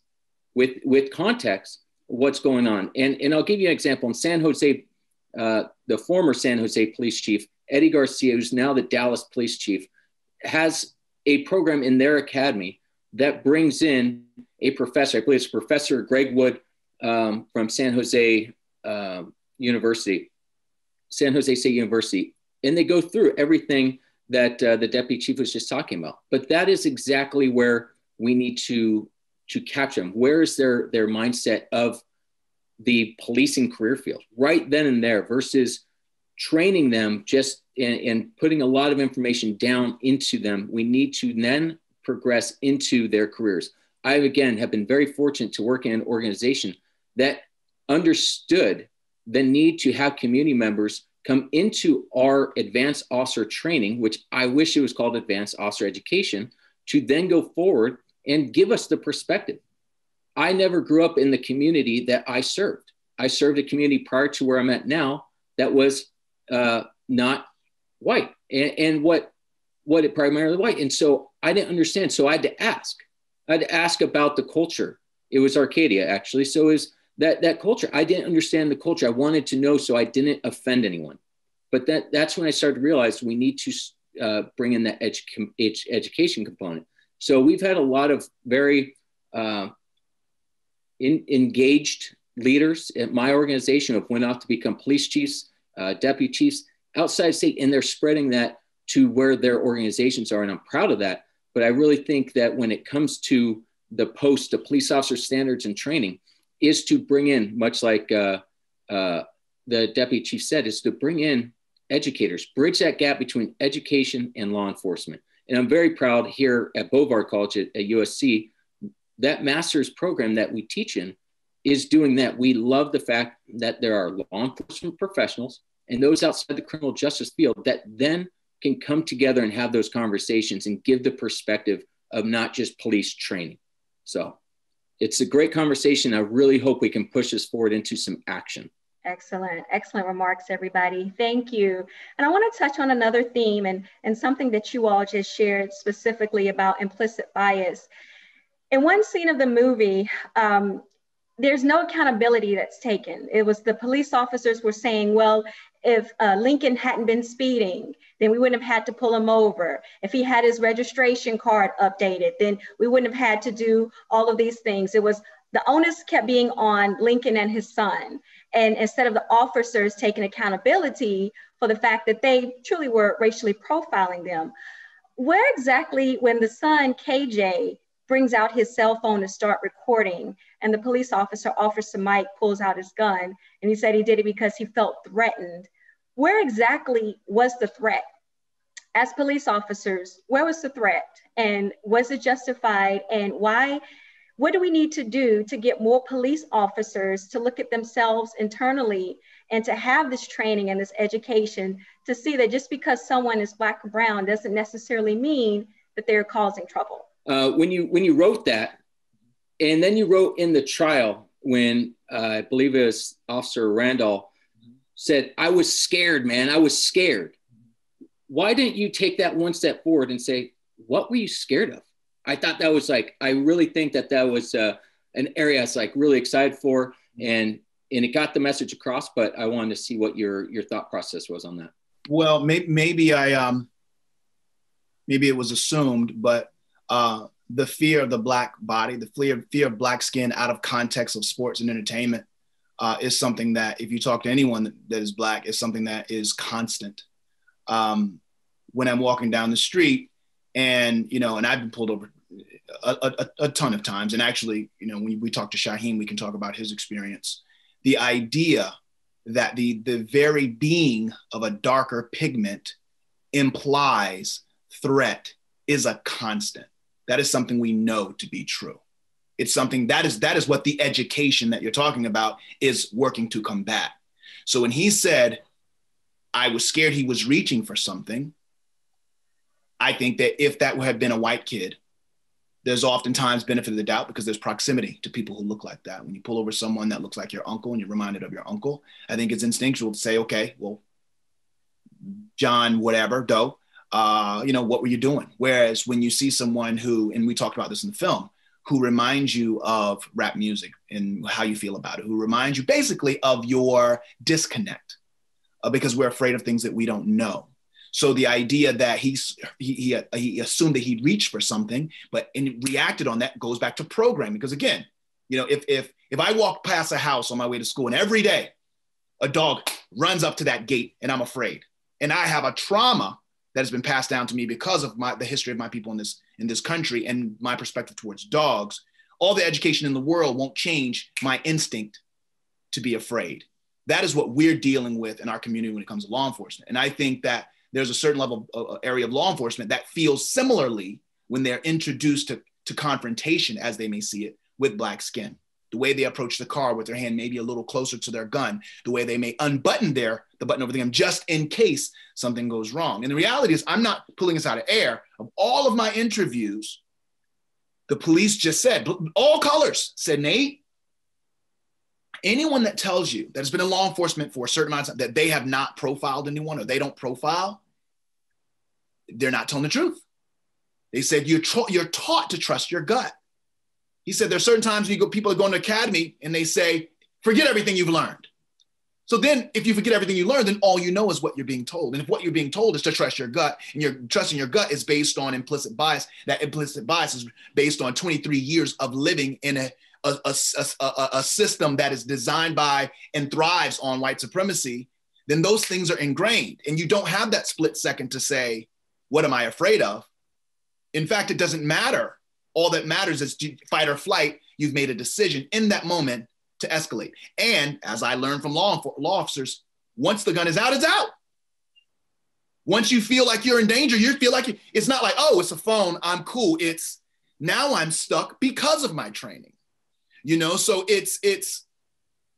with, with context what's going on. And, and I'll give you an example. In San Jose, uh, the former San Jose police chief, Eddie Garcia, who's now the Dallas police chief, has a program in their academy that brings in a professor. I believe it's Professor Greg Wood um, from San Jose uh, University, San Jose State University. And they go through everything that uh, the deputy chief was just talking about. But that is exactly where we need to, to capture them. Where is their, their mindset of the policing career field right then and there, versus training them just and, and putting a lot of information down into them. We need to then progress into their careers. I, again, have been very fortunate to work in an organization that understood the need to have community members come into our advanced officer training, which I wish it was called advanced officer education, to then go forward and give us the perspective. I never grew up in the community that I served. I served a community prior to where I'm at now that was uh, not white and, and what, what it primarily white. And so I didn't understand. So I had to ask. I had to ask about the culture. It was Arcadia, actually. So it was that, that culture. I didn't understand the culture. I wanted to know, so I didn't offend anyone. But that, that's when I started to realize we need to uh, bring in that edu education component. So we've had a lot of very uh, in, engaged leaders at my organization who went off to become police chiefs, uh, deputy chiefs outside state, and they're spreading that to where their organizations are. And I'm proud of that. But I really think that when it comes to the post, the police officer standards and training is to bring in, much like uh, uh, the deputy chief said, is to bring in educators, bridge that gap between education and law enforcement. And I'm very proud here at Bovard College at, at U S C, that master's program that we teach in is doing that. We love the fact that there are law enforcement professionals and those outside the criminal justice field that then can come together and have those conversations and give the perspective of not just police training. So it's a great conversation. I really hope we can push this forward into some action. Excellent, excellent remarks, everybody. Thank you. And I want to touch on another theme and, and something that you all just shared specifically about implicit bias. In one scene of the movie, um, there's no accountability that's taken. It was the police officers were saying, well, if uh, Lincoln hadn't been speeding, then we wouldn't have had to pull him over. If he had his registration card updated, then we wouldn't have had to do all of these things. It was the onus kept being on Lincoln and his son. And instead of the officers taking accountability for the fact that they truly were racially profiling them, where exactly when the son, K J, brings out his cell phone to start recording, and the police officer, Officer Mike, pulls out his gun, and he said he did it because he felt threatened. Where exactly was the threat? As police officers, where was the threat? And was it justified? And why? What do we need to do to get more police officers to look at themselves internally and to have this training and this education to see that just because someone is Black or brown doesn't necessarily mean that they're causing trouble? Uh, when you when you wrote that, and then you wrote in the trial when uh, I believe it was Officer Randall said, "I was scared, man. I was scared." Why didn't you take that one step forward and say, "What were you scared of?" I thought that was like I really think that that was uh, an area I was like really excited for, and and it got the message across. But I wanted to see what your your thought process was on that. Well, may maybe I um maybe it was assumed, but. Uh, the fear of the Black body, the fear, fear of Black skin out of context of sports and entertainment uh, is something that if you talk to anyone that, that is Black, is something that is constant. Um, when I'm walking down the street and, you know, and I've been pulled over a, a, a ton of times. And actually, you know, when we talk to Shyhiem, we can talk about his experience. The idea that the, the very being of a darker pigment implies threat is a constant. That is something we know to be true. It's something that is, that is what the education that you're talking about is working to combat. So when he said, I was scared he was reaching for something, I think that if that would have been a white kid, there's oftentimes benefit of the doubt because there's proximity to people who look like that. When you pull over someone that looks like your uncle and you're reminded of your uncle, I think it's instinctual to say, okay, well, John, whatever, Doe, Uh, you know, what were you doing? Whereas when you see someone who, and we talked about this in the film, who reminds you of rap music and how you feel about it, who reminds you basically of your disconnect uh, because we're afraid of things that we don't know. So the idea that he's, he, he, he assumed that he'd reached for something, but and reacted on that goes back to programming. Because again, you know, if, if, if I walk past a house on my way to school and every day a dog runs up to that gate and I'm afraid and I have a trauma that has been passed down to me because of my, the history of my people in this, in this country and my perspective towards dogs, all the education in the world won't change my instinct to be afraid. That is what we're dealing with in our community when it comes to law enforcement. And I think that there's a certain level of uh, area of law enforcement that feels similarly when they're introduced to, to confrontation, as they may see it, with Black skin. The way they approach the car with their hand maybe a little closer to their gun, the way they may unbutton their, the button over the gun just in case something goes wrong. And the reality is, I'm not pulling this out of air. Of all of my interviews, the police just said, all colors, said, Nate, anyone that tells you that has been in law enforcement for a certain amount of time, that they have not profiled anyone or they don't profile, they're not telling the truth. They said, you're, you're taught to trust your gut. He said, there's certain times when you go, people are going to academy and they say, forget everything you've learned. So then if you forget everything you learned, then all you know is what you're being told. And if what you're being told is to trust your gut, and your trusting your gut is based on implicit bias, that implicit bias is based on twenty-three years of living in a, a, a, a, a system that is designed by and thrives on white supremacy, then those things are ingrained. And you don't have that split second to say, what am I afraid of? In fact, it doesn't matter. All that matters is fight or flight. You've made a decision in that moment to escalate. And as I learned from law, law officers, once the gun is out, it's out. Once you feel like you're in danger, you feel like you, it's not like, oh, it's a phone, I'm cool. It's now I'm stuck because of my training. You know, so it's, it's,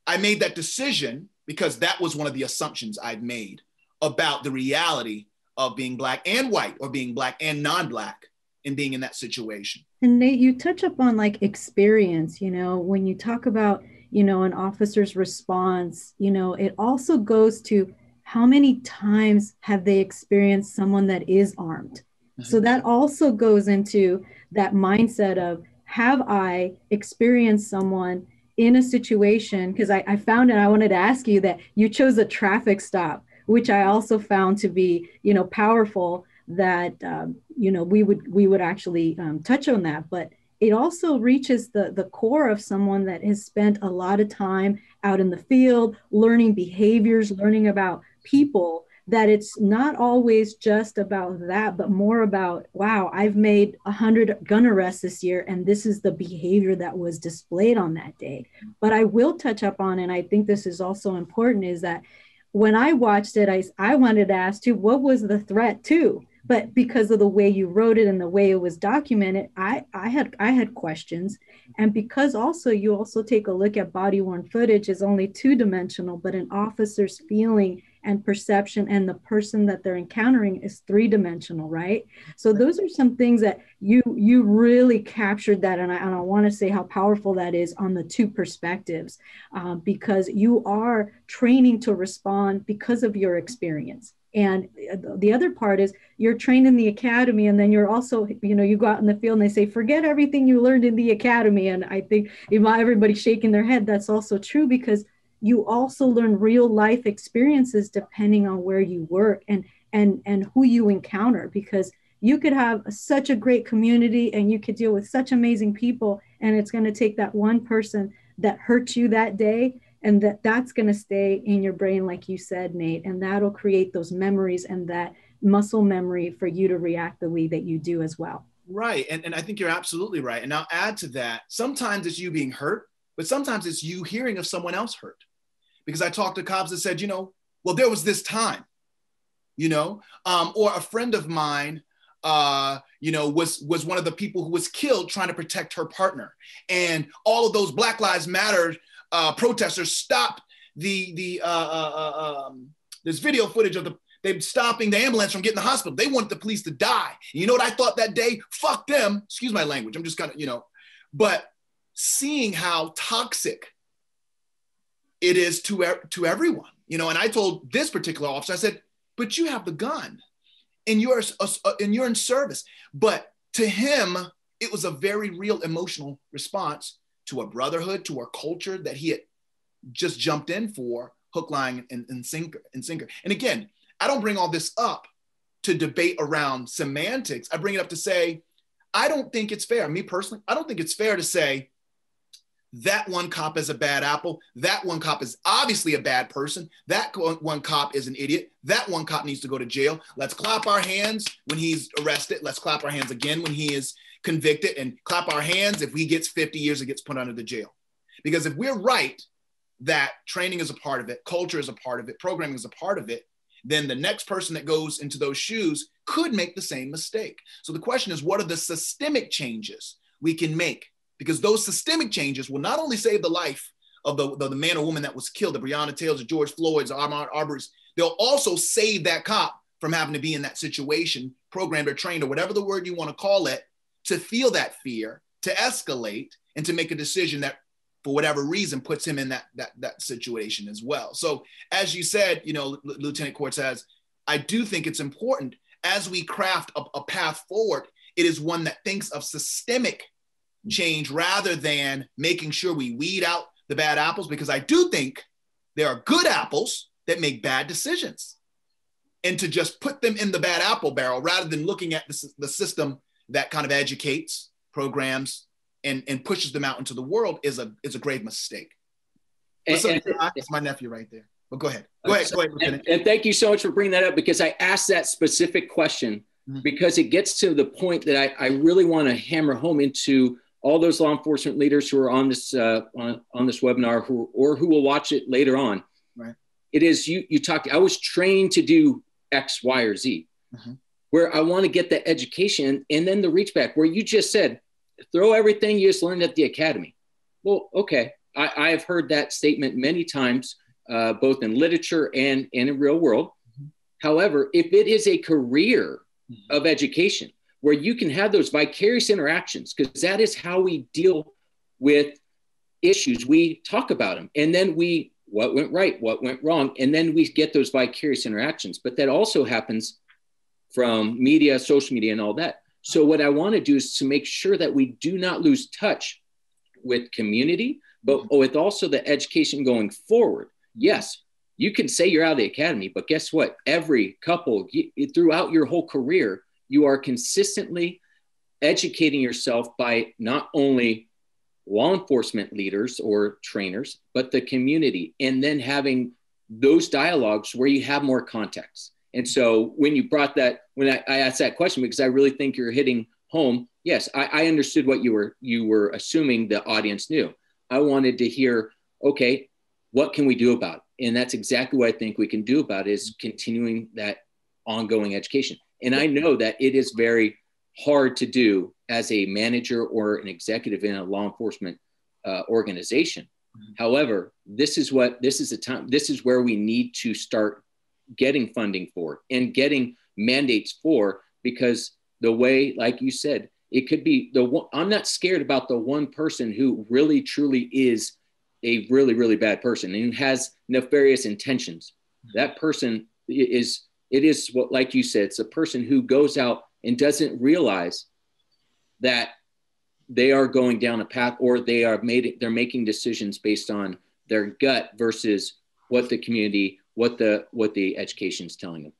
I made that decision because that was one of the assumptions I've made about the reality of being Black and white, or being Black and non-Black, and being in that situation. And Nate, you touch upon like experience, you know, when you talk about, you know, an officer's response, you know, it also goes to how many times have they experienced someone that is armed? Mm-hmm. So that also goes into that mindset of, have I experienced someone in a situation? Because I, I found it, I wanted to ask you that you chose a traffic stop, which I also found to be, you know, powerful, that, um, you know, we would we would actually um, touch on that. But it also reaches the, the core of someone that has spent a lot of time out in the field, learning behaviors, learning about people, that it's not always just about that, but more about, wow, I've made one hundred gun arrests this year, and this is the behavior that was displayed on that day. But I will touch up on, and I think this is also important, is that when I watched it, I, I wanted to ask too, what was the threat too? But because of the way you wrote it and the way it was documented, I, I had I had questions. And because also you also take a look at body-worn footage is only two-dimensional, but an officer's feeling and perception and the person that they're encountering is three-dimensional, right? So those are some things that you you really captured that. And I, and I wanna say how powerful that is on the two perspectives, uh, because you are training to respond because of your experience. And the other part is you're trained in the academy, and then you're also, you know, you go out in the field and they say, forget everything you learned in the academy. And I think if everybody's shaking their head, that's also true, because you also learn real life experiences depending on where you work and, and, and who you encounter, because you could have such a great community and you could deal with such amazing people. And it's going to take that one person that hurt you that day, and that that's going to stay in your brain, like you said, Nate, and that'll create those memories and that muscle memory for you to react the way that you do as well. Right. And, and I think you're absolutely right. And I'll add to that, sometimes it's you being hurt, but sometimes it's you hearing of someone else hurt. Because I talked to cops that said, you know, well, there was this time, you know, um, or a friend of mine, uh, you know, was, was one of the people who was killed trying to protect her partner. And all of those Black Lives Matter Uh, protesters stopped the, the uh, uh, um, there's video footage of the, they stopping the ambulance from getting to the hospital. They wanted the police to die. And you know what I thought that day? Fuck them, excuse my language, I'm just kind of, you know, but seeing how toxic it is to, to everyone, you know, and I told this particular officer, I said, but you have the gun and you're, uh, and you're in service. But to him, it was a very real emotional response to a brotherhood, to a culture that he had just jumped in for, hook, line, and, and, sinker, and sinker. And again, I don't bring all this up to debate around semantics. I bring it up to say, I don't think it's fair, me personally, I don't think it's fair to say that one cop is a bad apple, that one cop is obviously a bad person, that one cop is an idiot, that one cop needs to go to jail. Let's clap our hands when he's arrested, let's clap our hands again when he is convicted, and clap our hands if he gets fifty years and gets put under the jail. Because if we're right that training is a part of it, culture is a part of it, programming is a part of it, then the next person that goes into those shoes could make the same mistake. So the question is, what are the systemic changes we can make? Because those systemic changes will not only save the life of the, the, the man or woman that was killed, the Breonna Taylors, the George Floyds, the Ahmaud Arbery's, they'll also save that cop from having to be in that situation, programmed or trained or whatever the word you want to call it, to feel that fear, to escalate, and to make a decision that for whatever reason puts him in that, that, that situation as well. So as you said, you know, Lieutenant Cortez, I do think it's important as we craft a, a path forward, it is one that thinks of systemic change rather than making sure we weed out the bad apples, because I do think there are good apples that make bad decisions. And to just put them in the bad apple barrel rather than looking at the, the system that kind of educates, programs, and, and pushes them out into the world is a is a grave mistake. And, and, that's my nephew right there. But go ahead. Go ahead. Go ahead. And, and thank you so much for bringing that up, because I asked that specific question mm-hmm. because it gets to the point that I, I really want to hammer home into all those law enforcement leaders who are on this uh, on, on this webinar who or who will watch it later on. Right. It is you you talked. I was trained to do X, Y, or Z, mm-hmm. where I want to get the education and then the reach back, where you just said, throw everything you just learned at the academy. Well, okay, I, I've heard that statement many times, uh, both in literature and, and in real world. Mm-hmm. However, if it is a career mm-hmm. of education where you can have those vicarious interactions, because that is how we deal with issues, we talk about them, and then we what went right, what went wrong, and then we get those vicarious interactions. But that also happens from media, social media, and all that. So what I want to do is to make sure that we do not lose touch with community, but with also the education going forward. Yes, you can say you're out of the academy, but guess what? Every couple, throughout your whole career, you are consistently educating yourself by not only law enforcement leaders or trainers, but the community, and then having those dialogues where you have more context. And so when you brought that, when I, I asked that question, because I really think you're hitting home. Yes, I, I understood what you were, you were assuming the audience knew. I wanted to hear, okay, what can we do about it? And that's exactly what I think we can do about it, is continuing that ongoing education. And I know that it is very hard to do as a manager or an executive in a law enforcement uh, organization. Mm-hmm. However, this is what, this is the time, this is where we need to start getting funding for and getting mandates for, because the way, like you said, it could be the one, I'm not scared about the one person who really truly is a really, really bad person and has nefarious intentions. Mm-hmm. That person is, it is what, like you said, it's a person who goes out and doesn't realize that they are going down a path, or they are made, they're making decisions based on their gut versus what the community, what the what the education is telling them.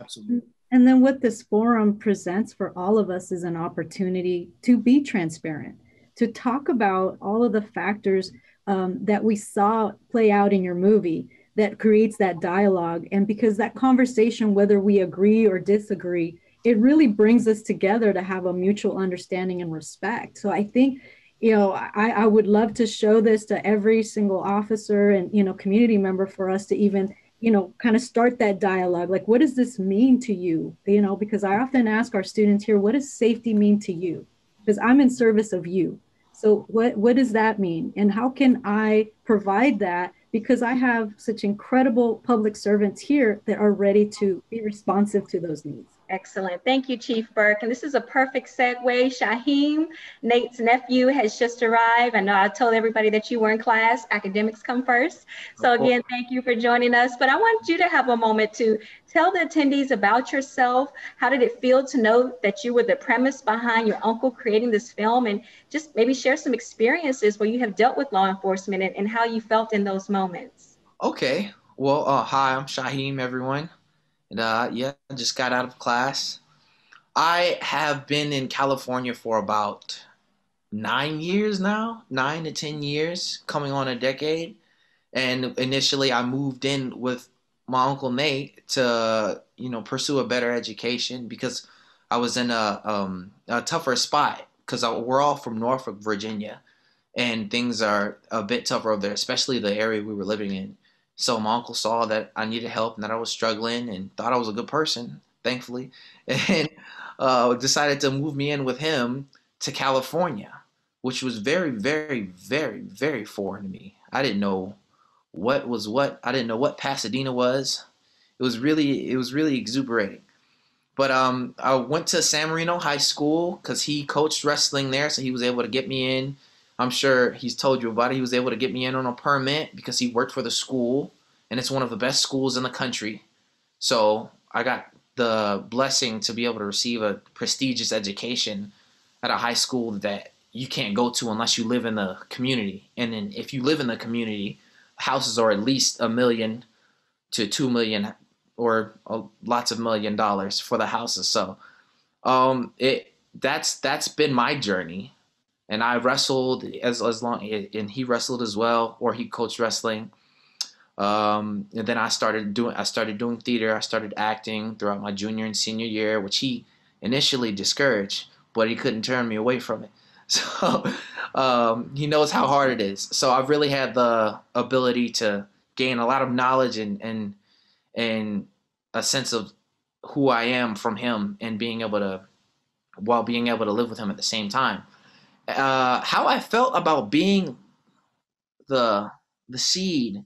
Absolutely. And then what this forum presents for all of us is an opportunity to be transparent, to talk about all of the factors um, that we saw play out in your movie that creates that dialogue. And because that conversation, whether we agree or disagree, it really brings us together to have a mutual understanding and respect. So I think, you know, I, I would love to show this to every single officer and, you know, community member, for us to even, you know, kind of start that dialogue. Like, what does this mean to you? You know, because I often ask our students here, what does safety mean to you? Because I'm in service of you. So what, what does that mean? And how can I provide that? Because I have such incredible public servants here that are ready to be responsive to those needs. Excellent. Thank you, Chief Burke. And this is a perfect segue. Shyhiem, Nate's nephew, has just arrived. I know I told everybody that you were in class. Academics come first. So again, thank you for joining us. But I want you to have a moment to tell the attendees about yourself. How did it feel to know that you were the premise behind your uncle creating this film? And just maybe share some experiences where you have dealt with law enforcement and, and how you felt in those moments. Okay. Well, uh, hi, I'm Shyhiem, everyone. And uh, yeah, I just got out of class. I have been in California for about nine years now, nine to ten years, coming on a decade. And initially I moved in with my Uncle Nate to, you know, pursue a better education, because I was in a, um, a tougher spot, because we're all from Norfolk, Virginia, and things are a bit tougher over there, especially the area we were living in. So my uncle saw that I needed help and that I was struggling and thought I was a good person, thankfully, and uh, decided to move me in with him to California, which was very, very, very, very foreign to me. I didn't know what was what. I didn't know what Pasadena was. It was really, it was really exuberating. But um, I went to San Marino High School because he coached wrestling there, so he was able to get me in. I'm sure he's told you about it. He was able to get me in on a permit because he worked for the school, and it's one of the best schools in the country. So I got the blessing to be able to receive a prestigious education at a high school that you can't go to unless you live in the community. And then if you live in the community, houses are at least a million to two million or lots of million dollars for the houses. So um, it that's that's been my journey. And I wrestled as as long, and he wrestled as well, or he coached wrestling. Um, and then I started doing I started doing theater. I started acting throughout my junior and senior year, which he initially discouraged, but he couldn't turn me away from it. So um, he knows how hard it is. So I've really had the ability to gain a lot of knowledge and and and a sense of who I am from him, and being able to, while being able to live with him at the same time. Uh, how I felt about being the the seed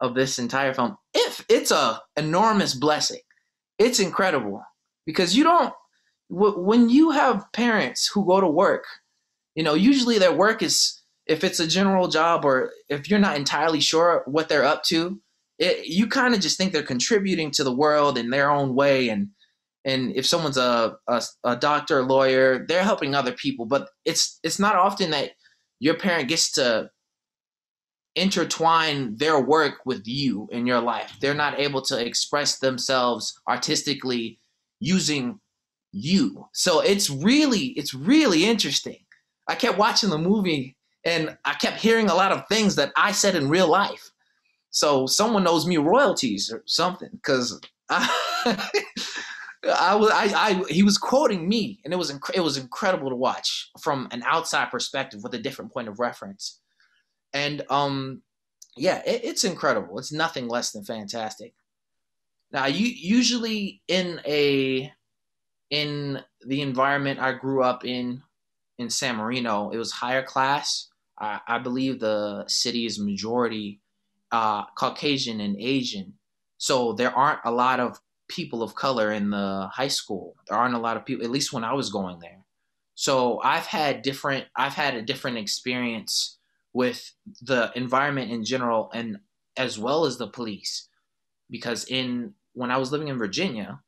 of this entire film. If it's a enormous blessing, it's incredible, because you don't w- when you have parents who go to work, you know, usually their work is, if it's a general job or if you're not entirely sure what they're up to, it, you kind of just think they're contributing to the world in their own way. And And if someone's a, a, a doctor, a lawyer, they're helping other people. But it's it's not often that your parent gets to intertwine their work with you in your life. They're not able to express themselves artistically using you. So it's really, it's really interesting. I kept watching the movie and I kept hearing a lot of things that I said in real life. So someone owes me royalties or something, because I... I was, I, I, he was quoting me, and it was, inc- it was incredible to watch from an outside perspective with a different point of reference. And, um, yeah, it, it's incredible. It's nothing less than fantastic. Now, you usually in a, in the environment I grew up in, in San Marino, it was higher class. I, I believe the city is majority, uh, Caucasian and Asian. So there aren't a lot of people of color in the high school. There aren't a lot of people, at least when I was going there. So I've had different, I've had a different experience with the environment in general, and as well as the police, because in, when I was living in Virginia,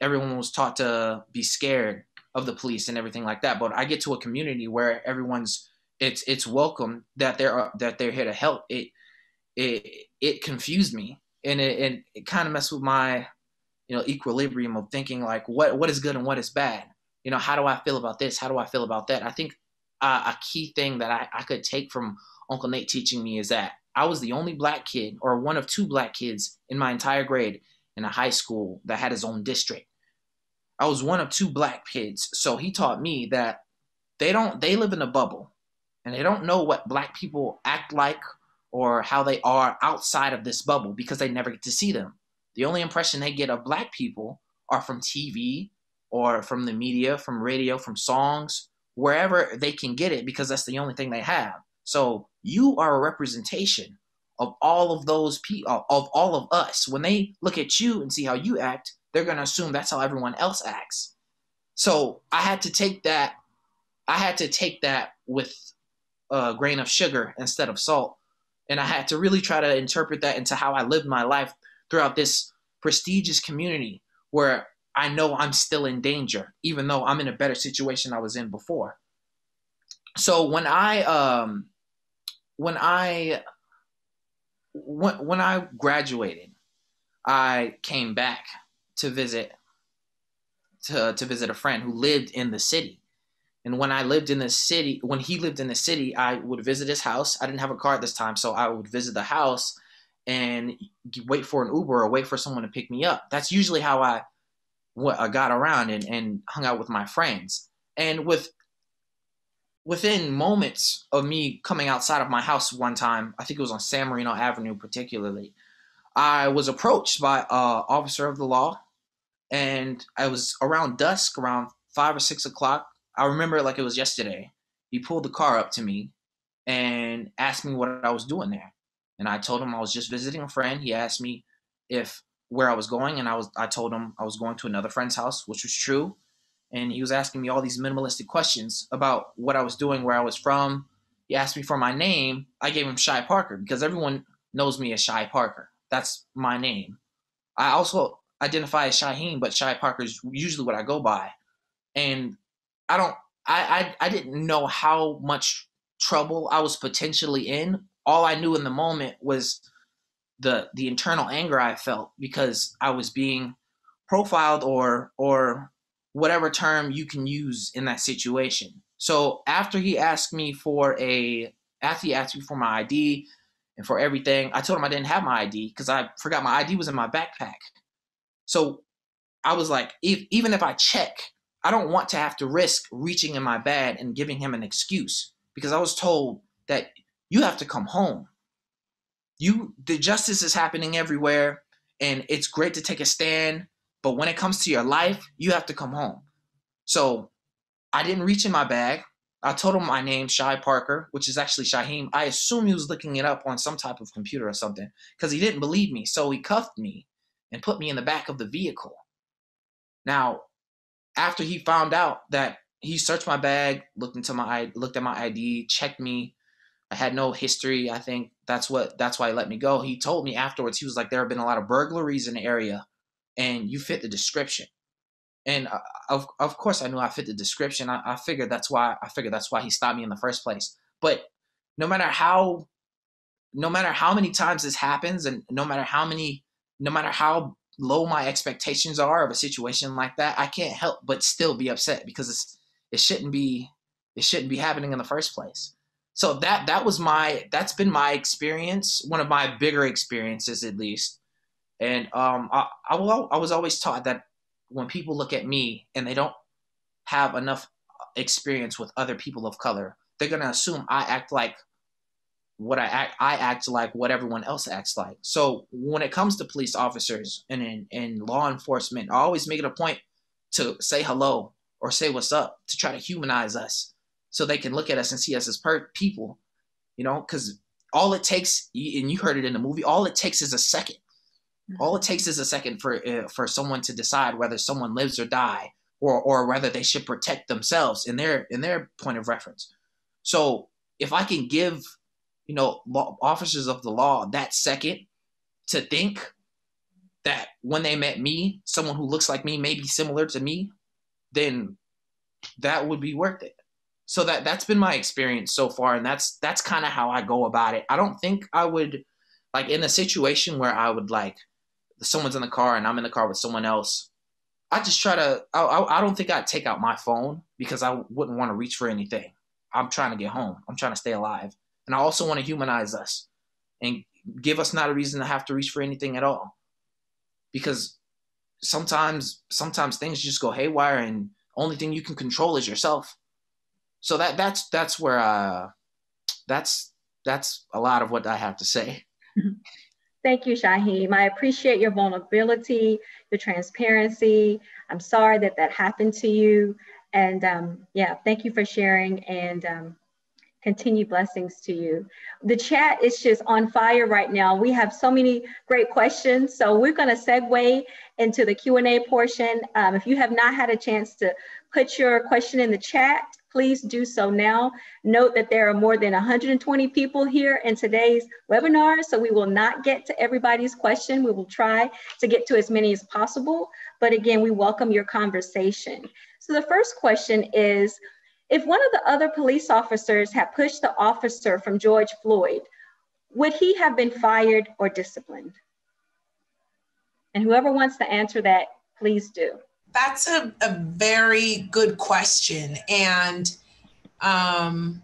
everyone was taught to be scared of the police and everything like that. But I get to a community where everyone's, it's, it's welcome that they're, that they're here to help. It, it, it confused me, and it, and it kind of messed with my, you know, equilibrium of thinking, like, what, what is good and what is bad? You know, how do I feel about this? How do I feel about that? I think uh, a key thing that I, I could take from Uncle Nate teaching me is that I was the only black kid, or one of two black kids in my entire grade in a high school that had his own district. I was one of two black kids. So he taught me that they don't, they live in a bubble, and they don't know what black people act like or how they are outside of this bubble, because they never get to see them. The only impression they get of black people are from T V or from the media, from radio, from songs, wherever they can get it, because that's the only thing they have. So you are a representation of all of those people, of all of us. When they look at you and see how you act, they're going to assume that's how everyone else acts. So I had to take that. I had to take that with a grain of sugar instead of salt. And I had to really try to interpret that into how I lived my life throughout this prestigious community, where I know I'm still in danger, even though I'm in a better situation I was in before. So when I um, when I when, when I graduated, I came back to visit to to visit a friend who lived in the city. And when I lived in the city, when he lived in the city, I would visit his house. I didn't have a car at this time, so I would visit the house and wait for an Uber or wait for someone to pick me up. That's usually how I, I got around and, and hung out with my friends. And with within moments of me coming outside of my house one time, I think it was on San Marino Avenue particularly, I was approached by an officer of the law, and I was around dusk, around five or six o'clock. I remember it like it was yesterday. He pulled the car up to me and asked me what I was doing there. And I told him I was just visiting a friend. He asked me if where I was going, and I was I told him I was going to another friend's house, which was true. And he was asking me all these minimalistic questions about what I was doing, where I was from. He asked me for my name. I gave him Shy Parker because everyone knows me as Shy Parker. That's my name. I also identify as Shyhiem, but Shy Parker is usually what I go by. And I don't, I, I, I didn't know how much trouble I was potentially in. All I knew in the moment was the the internal anger I felt because I was being profiled or or whatever term you can use in that situation. So after he asked me for a, after he asked me for my I D and for everything, I told him I didn't have my I D because I forgot my I D was in my backpack. So I was like, if, even if I check, I don't want to have to risk reaching in my bag and giving him an excuse, because I was told that you have to come home. You, the justice is happening everywhere, and it's great to take a stand, but when it comes to your life, you have to come home. So I didn't reach in my bag. I told him my name, Shy Parker, which is actually Shyhiem. I assume he was looking it up on some type of computer or something because he didn't believe me. So he cuffed me and put me in the back of the vehicle. Now, after he found out that, he searched my bag, looked into my, looked at my I D, checked me. I had no history. I think that's what, that's why he let me go. He told me afterwards, he was like, there have been a lot of burglaries in the area, and you fit the description. And of of course I knew I fit the description. I, I figured that's why I figured that's why he stopped me in the first place. But no matter how, no matter how many times this happens, and no matter how many, no matter how low my expectations are of a situation like that, I can't help but still be upset because it's, it shouldn't be, it shouldn't be happening in the first place. So that that was my, that's been my experience, one of my bigger experiences at least. And um, I, I, will, I was always taught that when people look at me and they don't have enough experience with other people of color, they're gonna assume I act like what I act, I act like what everyone else acts like. So when it comes to police officers and in, in law enforcement, I always make it a point to say hello or say what's up, to try to humanize us so they can look at us and see us as per people, you know, because all it takes, and you heard it in the movie, all it takes is a second. All it takes is a second for uh, for someone to decide whether someone lives or die, or or whether they should protect themselves in their in their point of reference. So if I can give, you know, law, officers of the law that second to think that when they met me, someone who looks like me, may be similar to me, then that would be worth it. So that that's been my experience so far, and that's that's kind of how I go about it. I don't think I would, like, in a situation where I would like. Someone's in the car and I'm in the car with someone else, I just try to, I, I, I don't think I'd take out my phone because I wouldn't want to reach for anything. I'm trying to get home. I'm trying to stay alive. And I also want to humanize us and give us not a reason to have to reach for anything at all. Because sometimes, sometimes things just go haywire and only thing you can control is yourself. So that, that's, that's where, uh, that's, that's a lot of what I have to say. Thank you, Shyhiem. I appreciate your vulnerability, your transparency. I'm sorry that that happened to you. And um, yeah, thank you for sharing, and um, continue blessings to you. The chat is just on fire right now. We have so many great questions. So we're gonna segue into the Q and A portion. Um, if you have not had a chance to put your question in the chat, please do so now. Note that there are more than one hundred twenty people here in today's webinar, so we will not get to everybody's question. We will try to get to as many as possible, but again, we welcome your conversation. So the first question is, if one of the other police officers had pushed the officer from George Floyd, would he have been fired or disciplined? And whoever wants to answer that, please do. That's a, a very good question, and um,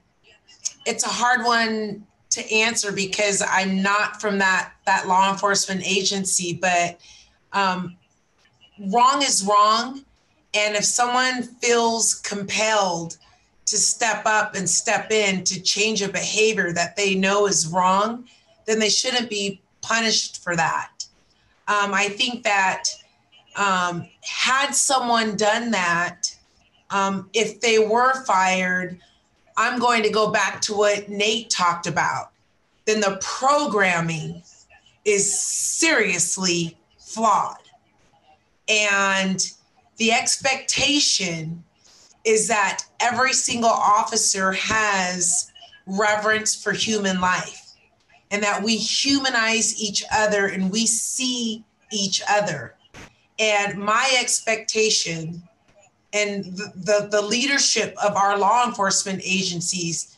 it's a hard one to answer because I'm not from that, that law enforcement agency, but um, wrong is wrong, and if someone feels compelled to step up and step in to change a behavior that they know is wrong, then they shouldn't be punished for that. Um, I think that um, had someone done that, um, if they were fired, I'm going to go back to what Nate talked about. Then the programming is seriously flawed. And the expectation is that every single officer has reverence for human life, and that we humanize each other and we see each other. And my expectation and the, the, the leadership of our law enforcement agencies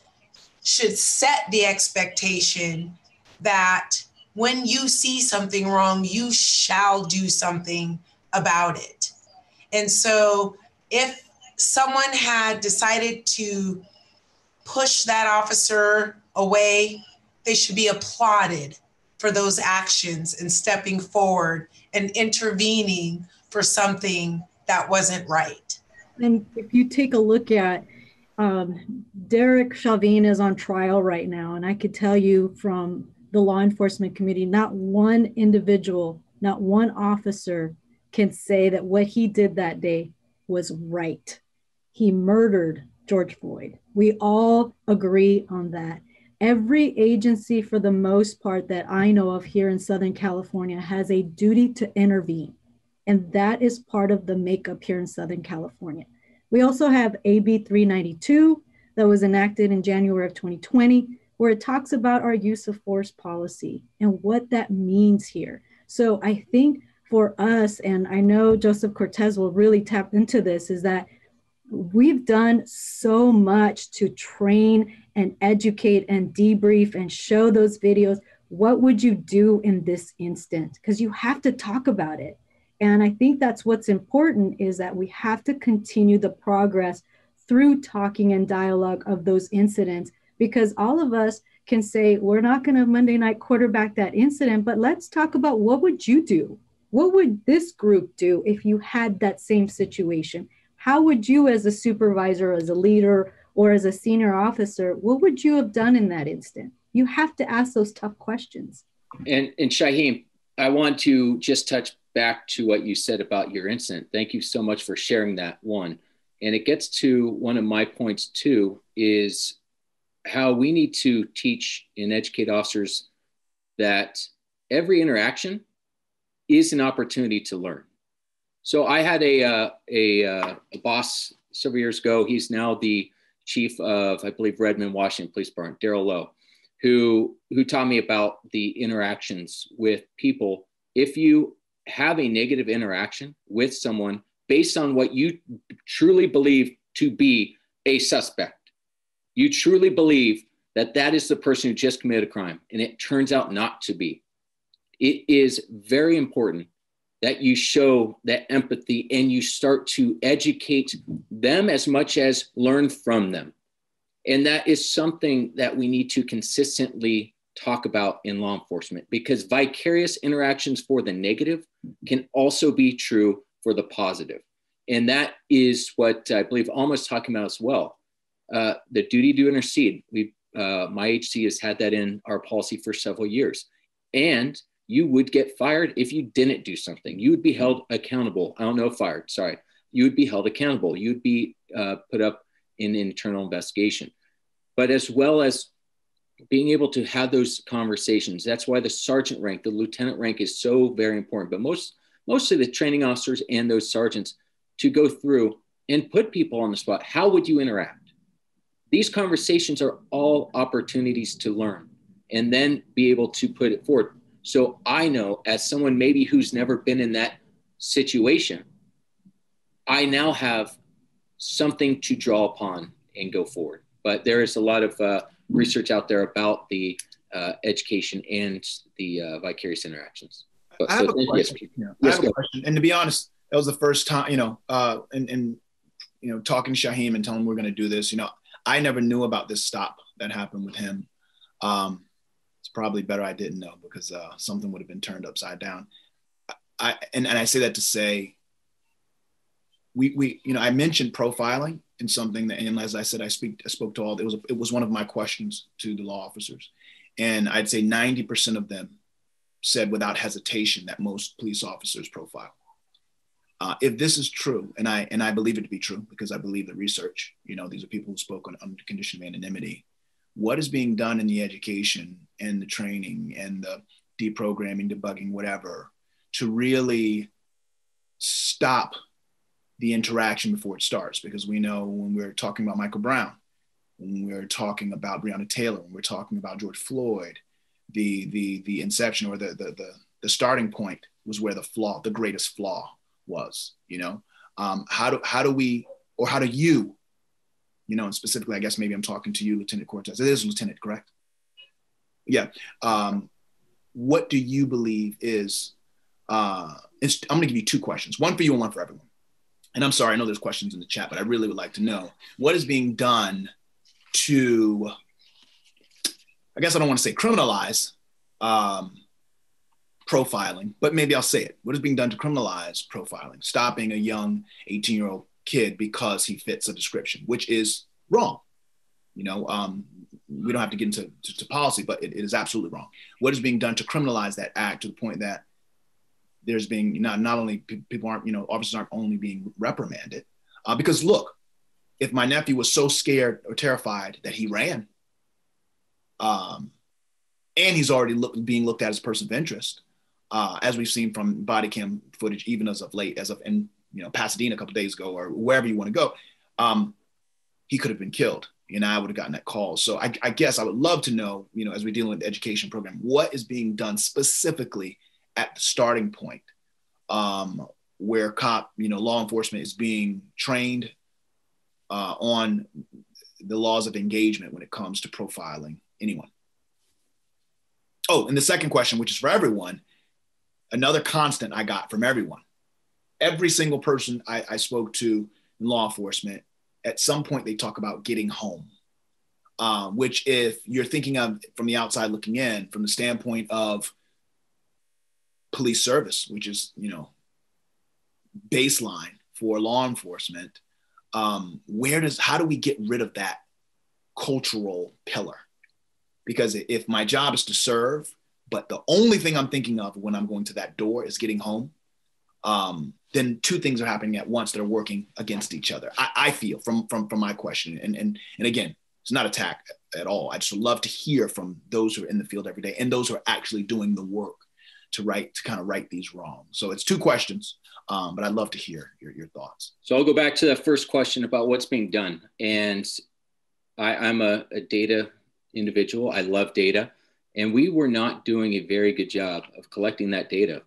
should set the expectation that when you see something wrong, you shall do something about it. And so if someone had decided to push that officer away, they should be applauded for those actions and stepping forward and intervening for something that wasn't right. And if you take a look at, um, Derek Chauvin is on trial right now, and I could tell you from the law enforcement community, not one individual, not one officer can say that what he did that day was right. He murdered George Floyd. We all agree on that. Every agency, for the most part, that I know of here in Southern California has a duty to intervene. And that is part of the makeup here in Southern California. We also have A B three ninety-two that was enacted in January of twenty twenty, where it talks about our use of force policy and what that means here. So I think for us, and I know Joseph Cortez will really tap into this, is that we've done so much to train and educate and debrief and show those videos. What would you do in this instant? Because you have to talk about it. And I think that's what's important, is that we have to continue the progress through talking and dialogue of those incidents, because all of us can say, we're not going to Monday night quarterback that incident, but let's talk about, what would you do? What would this group do if you had that same situation? How would you, as a supervisor, as a leader, or as a senior officer, what would you have done in that instant? You have to ask those tough questions. And, and Shyhiem, I want to just touch back to what you said about your incident. Thank you so much for sharing that one. And it gets to one of my points too, is how we need to teach and educate officers that every interaction is an opportunity to learn. So I had a, uh, a, uh, a boss several years ago. He's now the chief of, I believe, Redmond, Washington Police Department, Daryl Lowe, who, who taught me about the interactions with people. If you have a negative interaction with someone based on what you truly believe to be a suspect, you truly believe that that is the person who just committed a crime, and it turns out not to be, it is very important that you show that empathy and you start to educate them as much as learn from them. And that is something that we need to consistently talk about in law enforcement, because vicarious interactions for the negative can also be true for the positive. And that is what I believe Alma's talking about as well. Uh, the duty to intercede. We, uh, my H C has had that in our policy for several years. And you would get fired if you didn't do something. You would be held accountable. I don't know, fired, sorry. You would be held accountable. You would be uh, put up in internal investigation. But as well as being able to have those conversations, that's why the sergeant rank, the lieutenant rank is so very important, but most, mostly the training officers and those sergeants to go through and put people on the spot. How would you interact? These conversations are all opportunities to learn and then be able to put it forward. So I know, as someone maybe who's never been in that situation, I now have something to draw upon and go forward. But there is a lot of uh, research out there about the uh, education and the uh, vicarious interactions. But, I have so, a question. Yes, yeah. yes, I have a question. And to be honest, that was the first time, you know, uh, and, and, you know, talking to Shyhiem and telling him we're going to do this, you know, I never knew about this stop that happened with him. Um, Probably better I didn't know, because uh, something would have been turned upside down. I and, and I say that to say, we we you know I mentioned profiling and something that, and as I said, I speak I spoke to all. It was a, it was one of my questions to the law officers, and I'd say ninety percent of them said without hesitation that most police officers profile. Uh, if this is true, and I and I believe it to be true because I believe the research, you know, these are people who spoke on under condition of anonymity. What is being done in the education and the training and the deprogramming, debugging, whatever, to really stop the interaction before it starts? Because we know when we're talking about Michael Brown, when we're talking about Breonna Taylor, when we're talking about George Floyd, the the the inception or the the the, the starting point was where the flaw, the greatest flaw, was. You know, um, how do how do we or how do you, you know, and specifically, I guess maybe I'm talking to you, Lieutenant Cortez. It is Lieutenant, correct? Yeah. Um, what do you believe is? Uh, it's, I'm going to give you two questions, one for you and one for everyone. And I'm sorry, I know there's questions in the chat, but I really would like to know what is being done to, I guess I don't want to say criminalize um, profiling, but maybe I'll say it. What is being done to criminalize profiling? Stopping a young eighteen-year-old kid because he fits a description, which is wrong. You know, um, we don't have to get into to, to policy, but it, it is absolutely wrong. What is being done to criminalize that act to the point that there's being not, not only people aren't, you know, officers aren't only being reprimanded uh, because look, if my nephew was so scared or terrified that he ran um, and he's already look, being looked at as a person of interest, uh, as we've seen from body cam footage, even as of late, as of in you know, Pasadena a couple of days ago or wherever you want to go, um, he could have been killed. And I would have gotten that call. So I, I guess I would love to know, you know, as we're dealing with the education program, what is being done specifically at the starting point um, where cop, you know, law enforcement is being trained uh, on the laws of engagement when it comes to profiling anyone. Oh, and the second question, which is for everyone, another constant I got from everyone. Every single person I, I spoke to in law enforcement, at some point they talk about getting home, uh, which if you're thinking of from the outside looking in, from the standpoint of police service, which is, you know, baseline for law enforcement, um, where does, how do we get rid of that cultural pillar? Because if my job is to serve, but the only thing I'm thinking of when I'm going to that door is getting home, um, then two things are happening at once that are working against each other. I, I feel from, from, from my question, and, and, and again, it's not attack at all. I just would love to hear from those who are in the field every day and those who are actually doing the work to write, to kind of right these wrongs. So it's two questions, um, but I'd love to hear your, your thoughts. So I'll go back to that first question about what's being done. And I, I'm a, a data individual. I love data. And we were not doing a very good job of collecting that data.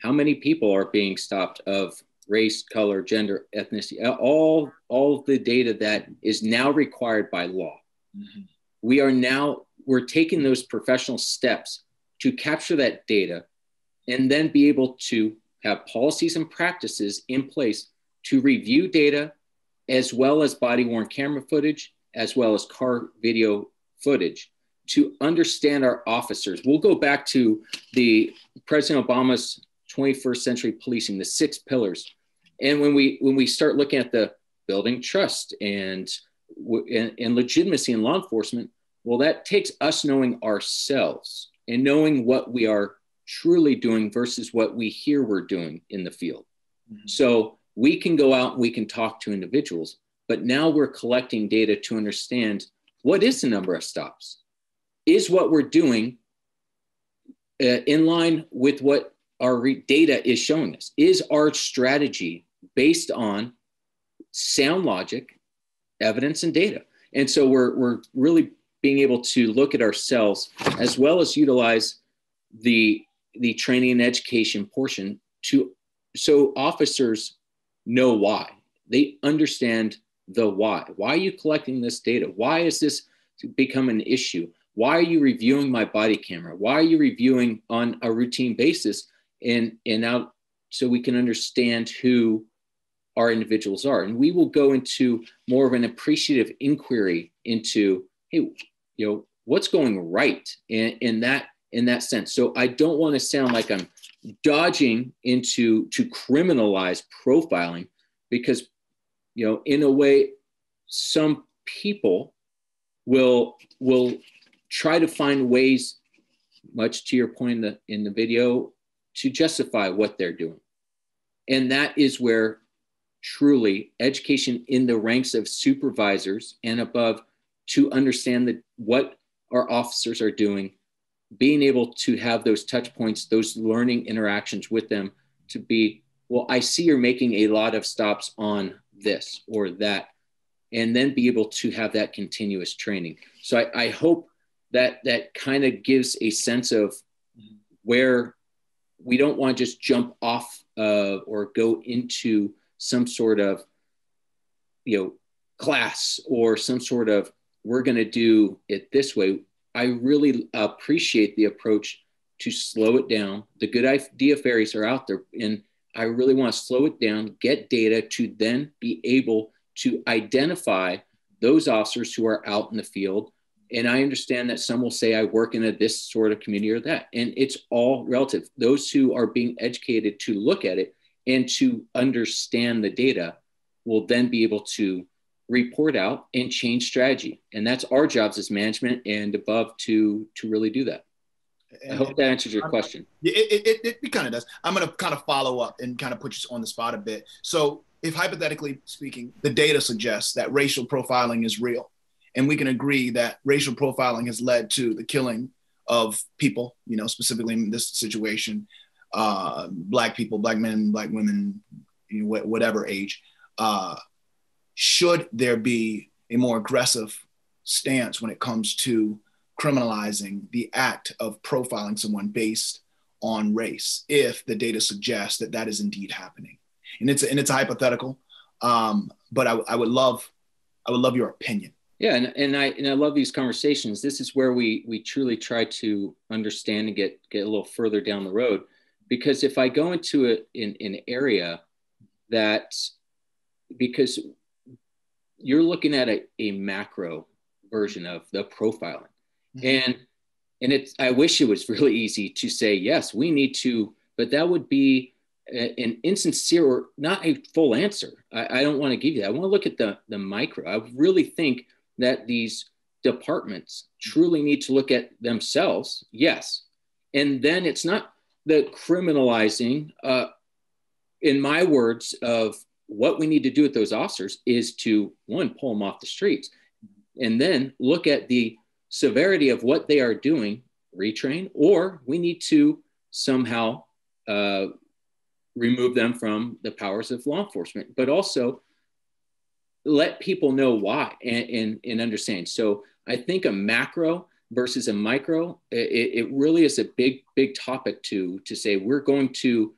How many people are being stopped of race, color, gender, ethnicity, all, all the data that is now required by law. Mm-hmm. We are now, we're taking those professional steps to capture that data and then be able to have policies and practices in place to review data, as well as body-worn camera footage, as well as car video footage, to understand our officers. We'll go back to the President Obama's twenty-first century policing, the six pillars. And when we when we start looking at the building trust and, and, and legitimacy in law enforcement, well, that takes us knowing ourselves and knowing what we are truly doing versus what we hear we're doing in the field. Mm-hmm. So we can go out and we can talk to individuals, but now we're collecting data to understand what is the number of stops? Is what we're doing uh, in line with what our re- data is showing us? Is our strategy based on sound logic, evidence, and data? And so we're, we're really being able to look at ourselves as well as utilize the the training and education portion to so officers know why. They understand the why. Why are you collecting this data? Why is this become an issue? Why are you reviewing my body camera? Why are you reviewing on a routine basis and, and out so we can understand who our individuals are? And we will go into more of an appreciative inquiry into, hey, you know, what's going right in, in that in that sense. So I don't want to sound like I'm dodging into to criminalize profiling because, you know, in a way, some people will will try to find ways much to your point in the, in the video, to justify what they're doing. And that is where truly education in the ranks of supervisors and above to understand that what our officers are doing, being able to have those touch points, those learning interactions with them to be, well, I see you're making a lot of stops on this or that, and then be able to have that continuous training. So I, I hope that that kind of gives a sense of where we don't want to just jump off uh, or go into some sort of, you know, class or some sort of, we're going to do it this way. I really appreciate the approach to slow it down. The good idea fairies are out there, and I really want to slow it down, get data to then be able to identify those officers who are out in the field. And I understand that some will say, I work in a, this sort of community or that, and it's all relative. Those who are being educated to look at it and to understand the data will then be able to report out and change strategy. And that's our jobs as management and above to, to really do that. And I hope that answers your question. It, it, it, it kind of does. I'm going to kind of follow up and kind of put you on the spot a bit. So if hypothetically speaking, the data suggests that racial profiling is real, and we can agree that racial profiling has led to the killing of people, you know, specifically in this situation, uh, Black people, Black men, Black women, you know, whatever age. Uh, should there be a more aggressive stance when it comes to criminalizing the act of profiling someone based on race, if the data suggests that that is indeed happening? And it's a, and it's a hypothetical, um, but I, I would love I would love your opinion. Yeah, and, and I and I love these conversations. This is where we we truly try to understand and get get a little further down the road, because if I go into a, in an area that, because you're looking at a, a macro version of the profiling. And and it's, I wish it was really easy to say, yes, we need to, but that would be a, an insincere or not a full answer. I, I don't want to give you that. I want to look at the, the micro. I really think that these departments truly need to look at themselves, yes. And then it's not the criminalizing, uh, in my words, of what we need to do with those officers is to, one, pull them off the streets, and then look at the severity of what they are doing, retrain, or we need to somehow uh, remove them from the powers of law enforcement, but also let people know why and, and, and understand. So I think a macro versus a micro, it, it really is a big, big topic to, to say, we're going to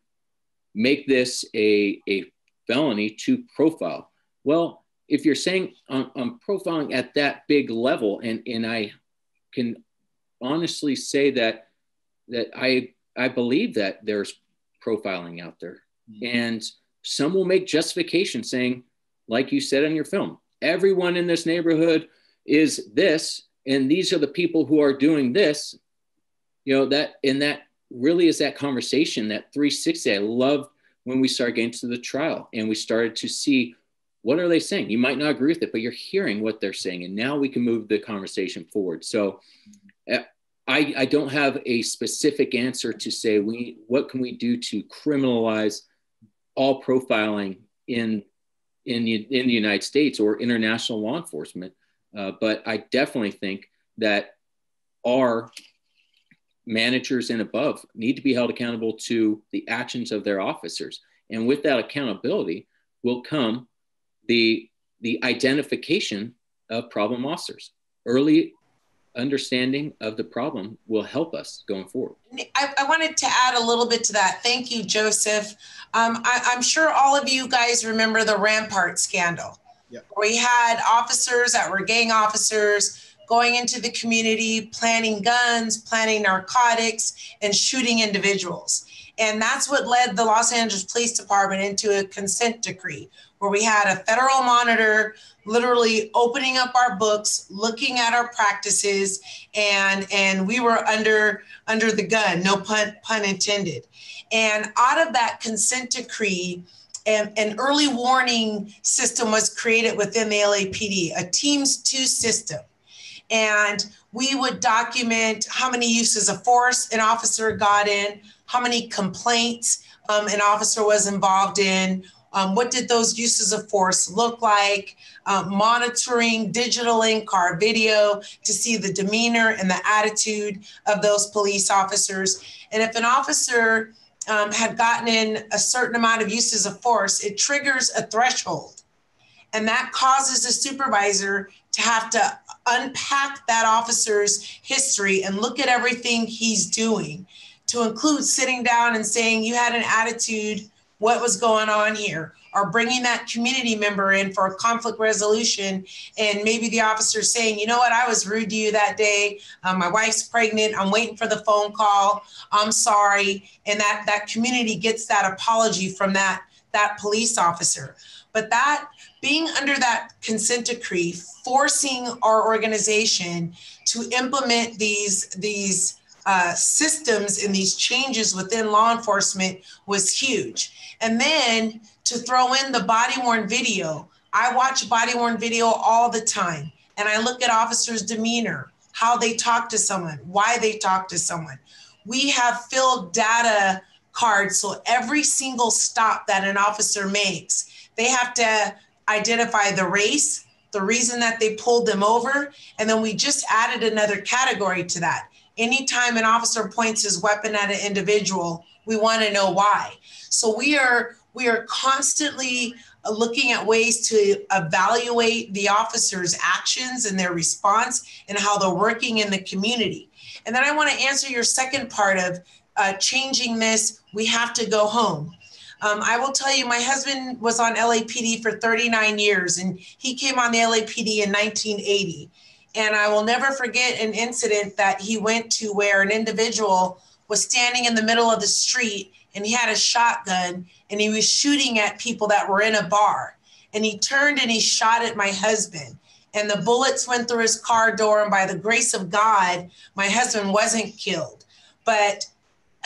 make this a, a felony to profile. Well, if you're saying I'm, I'm profiling at that big level, and, and I can honestly say that that I I believe that there's profiling out there. Mm-hmm. And some will make justification saying, like you said on your film, everyone in this neighborhood is this, and these are the people who are doing this. You know, that, and that really is that conversation, that three sixty. I loved when we started getting to the trial and we started to see, what are they saying? You might not agree with it, but you're hearing what they're saying. And now we can move the conversation forward. So I, I don't have a specific answer to say, we, what can we do to criminalize all profiling in, in, in the United States or international law enforcement? Uh, but I definitely think that our managers and above need to be held accountable to the actions of their officers. And with that accountability will come The, the identification of problem officers. Early understanding of the problem will help us going forward. I, I wanted to add a little bit to that. Thank you, Joseph. Um, I, I'm sure all of you guys remember the Rampart scandal. Yep. We had officers that were gang officers going into the community, planting guns, planting narcotics, and shooting individuals. And that's what led the Los Angeles Police Department into a consent decree, where we had a federal monitor literally opening up our books, looking at our practices, and, and we were under, under the gun, no pun, pun intended. And out of that consent decree, an, an early warning system was created within the L A P D, a Teams two system. And we would document how many uses of force an officer got in, how many complaints um, an officer was involved in, um, what did those uses of force look like, uh, monitoring digital in-car video to see the demeanor and the attitude of those police officers. And if an officer um, had gotten in a certain amount of uses of force, it triggers a threshold. And that causes a supervisor to have to unpack that officer's history and look at everything he's doing, to include sitting down and saying, you had an attitude, what was going on here? Or bringing that community member in for a conflict resolution, and maybe the officer saying, you know what, I was rude to you that day. Um, my wife's pregnant, I'm waiting for the phone call, I'm sorry. And that, that community gets that apology from that, that police officer. But that, being under that consent decree, forcing our organization to implement these, these uh, systems and these changes within law enforcement was huge. And then to throw in the body-worn video, I watch body-worn video all the time, and I look at officers' demeanor, how they talk to someone, why they talk to someone. We have filled data cards, so every single stop that an officer makes, they have to identify the race, the reason that they pulled them over, and then we just added another category to that. Anytime an officer points his weapon at an individual, we want to know why. So we are, we are constantly looking at ways to evaluate the officers' actions and their response and how they're working in the community. And then I want to answer your second part of uh, changing this, we have to go home. Um, I will tell you, my husband was on L A P D for thirty-nine years, and he came on the L A P D in nineteen eighty. And I will never forget an incident that he went to where an individual was standing in the middle of the street, and he had a shotgun, and he was shooting at people that were in a bar. And he turned and he shot at my husband. And the bullets went through his car door, and by the grace of God, my husband wasn't killed. But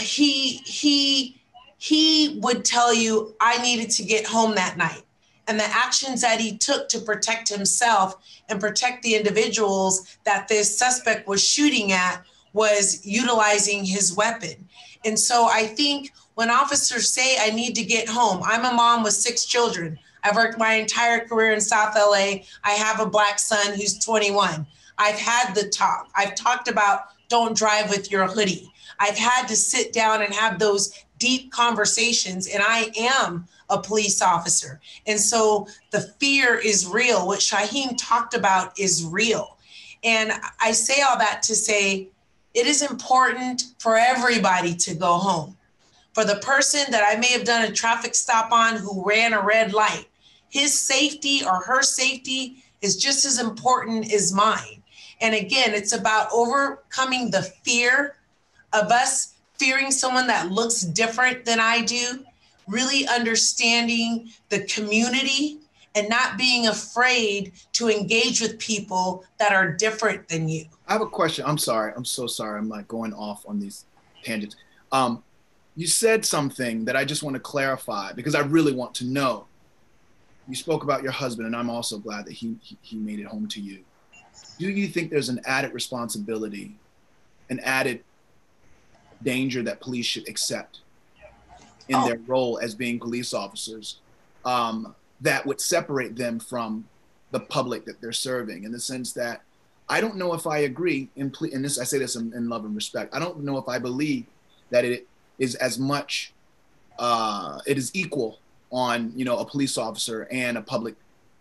he, he, He would tell you, I needed to get home that night. And the actions that he took to protect himself and protect the individuals that this suspect was shooting at was utilizing his weapon. And so I think when officers say, I need to get home, I'm a mom with six children. I've worked my entire career in South L A. I have a Black son who's twenty-one. I've had the talk. I've talked about don't drive with your hoodie. I've had to sit down and have those deep conversations, and I am a police officer. And so the fear is real. What Shyhiem talked about is real. And I say all that to say, it is important for everybody to go home. For the person that I may have done a traffic stop on who ran a red light, his safety or her safety is just as important as mine. And again, it's about overcoming the fear of us fearing someone that looks different than I do, really understanding the community and not being afraid to engage with people that are different than you. I have a question. I'm sorry. I'm so sorry. I'm like going off on these tangents. Um, you said something that I just want to clarify because I really want to know. You spoke about your husband, and I'm also glad that he, he, he made it home to you. Do you think there's an added responsibility, an added danger that police should accept in oh. their role as being police officers um, that would separate them from the public that they're serving, in the sense that I don't know if I agree, in, in this, I say this in, in love and respect, I don't know if I believe that it is as much, uh, it is equal on, you know, a police officer and a public,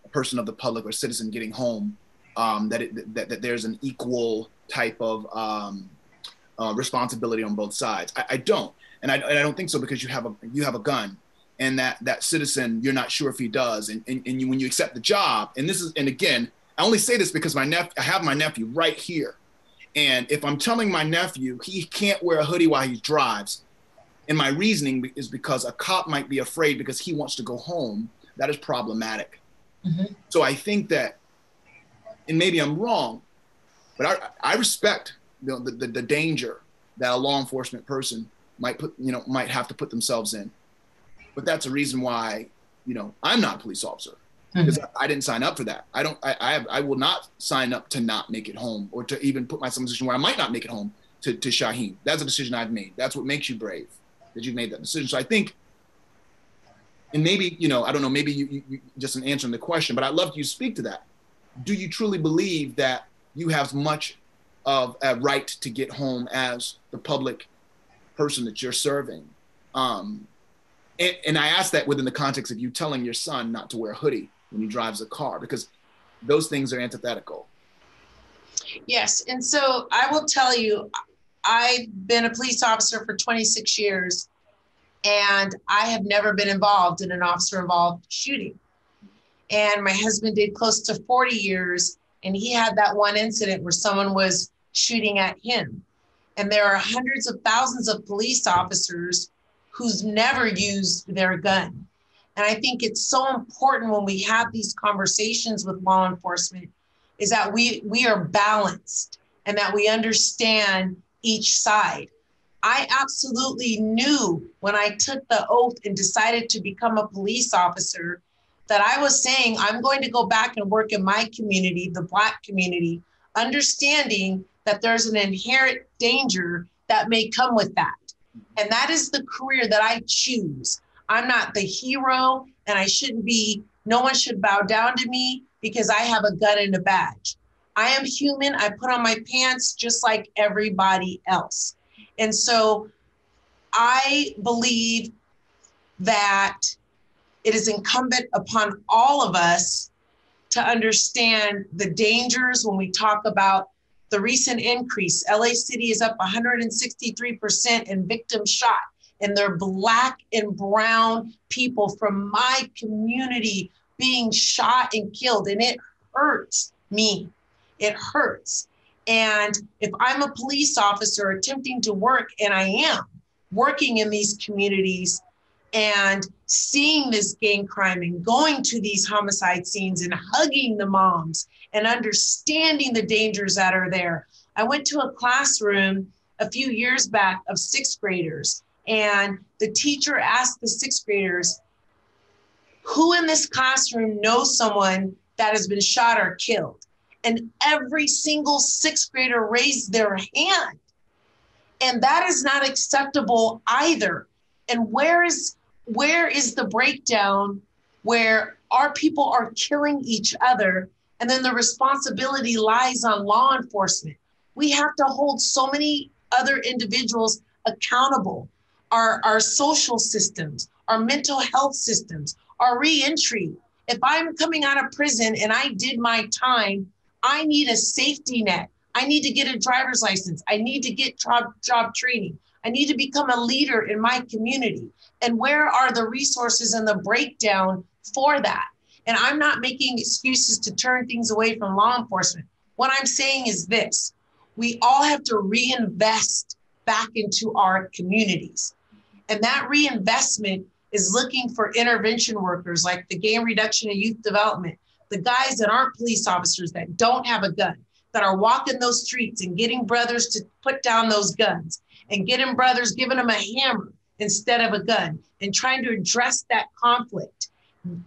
a person of the public or citizen getting home, um, that, it, that, that there's an equal type of, um, Uh, responsibility on both sides. I, I don't, and I, and I don't think so, because you have a you have a gun, and that that citizen, you're not sure if he does, and and, and you, when you accept the job, and this is, and again, I only say this because my nephew, I have my nephew right here, and if I'm telling my nephew he can't wear a hoodie while he drives, and my reasoning is because a cop might be afraid because he wants to go home, that is problematic. Mm-hmm. So I think that, and maybe I'm wrong, but I I respect The, the, the danger that a law enforcement person might put, you know, might have to put themselves in. But that's a reason why, you know, I'm not a police officer. because mm-hmm. I didn't sign up for that. I don't. I, I I will not sign up to not make it home, or to even put myself in a situation where I might not make it home to, to Shyhiem. That's a decision I've made. That's what makes you brave, that you've made that decision. So I think, and maybe, you know, I don't know, maybe you, you, you just an answer to the question, but I'd love you to speak to that. Do you truly believe that you have as much of a right to get home as the public person that you're serving? Um, and, and I ask that within the context of you telling your son not to wear a hoodie when he drives a car, because those things are antithetical. Yes, and so I will tell you, I've been a police officer for twenty-six years, and I have never been involved in an officer-involved shooting. And my husband did close to forty years, and he had that one incident where someone was shooting at him. And there are hundreds of thousands of police officers who's never used their gun. And I think it's so important when we have these conversations with law enforcement is that we, we are balanced and that we understand each side. I absolutely knew when I took the oath and decided to become a police officer that I was saying, I'm going to go back and work in my community, the Black community, understanding that there's an inherent danger that may come with that. And that is the career that I choose. I'm not the hero, and I shouldn't be, no one should bow down to me because I have a gun and a badge. I am human, I put on my pants just like everybody else. And so I believe that it is incumbent upon all of us to understand the dangers when we talk about the recent increase. L A City is up one hundred sixty-three percent in victims shot, and they're Black and brown people from my community being shot and killed, and it hurts me. It hurts. And if I'm a police officer attempting to work, and I am working in these communities and seeing this gang crime and going to these homicide scenes and hugging the moms and understanding the dangers that are there. I went to a classroom a few years back of sixth graders, and the teacher asked the sixth graders, who in this classroom knows someone that has been shot or killed? And every single sixth grader raised their hand. And that is not acceptable either. And where is, where is the breakdown where our people are killing each other, and then the responsibility lies on law enforcement? We have to hold so many other individuals accountable. Our, our social systems, our mental health systems, our reentry. If I'm coming out of prison and I did my time, I need a safety net. I need to get a driver's license. I need to get job, job training. I need to become a leader in my community. And where are the resources and the breakdown for that? And I'm not making excuses to turn things away from law enforcement. What I'm saying is this: we all have to reinvest back into our communities. And that reinvestment is looking for intervention workers like the Gang Reduction and Youth Development, the guys that aren't police officers, that don't have a gun, that are walking those streets and getting brothers to put down those guns, and getting brothers, giving them a hammer instead of a gun, and trying to address that conflict.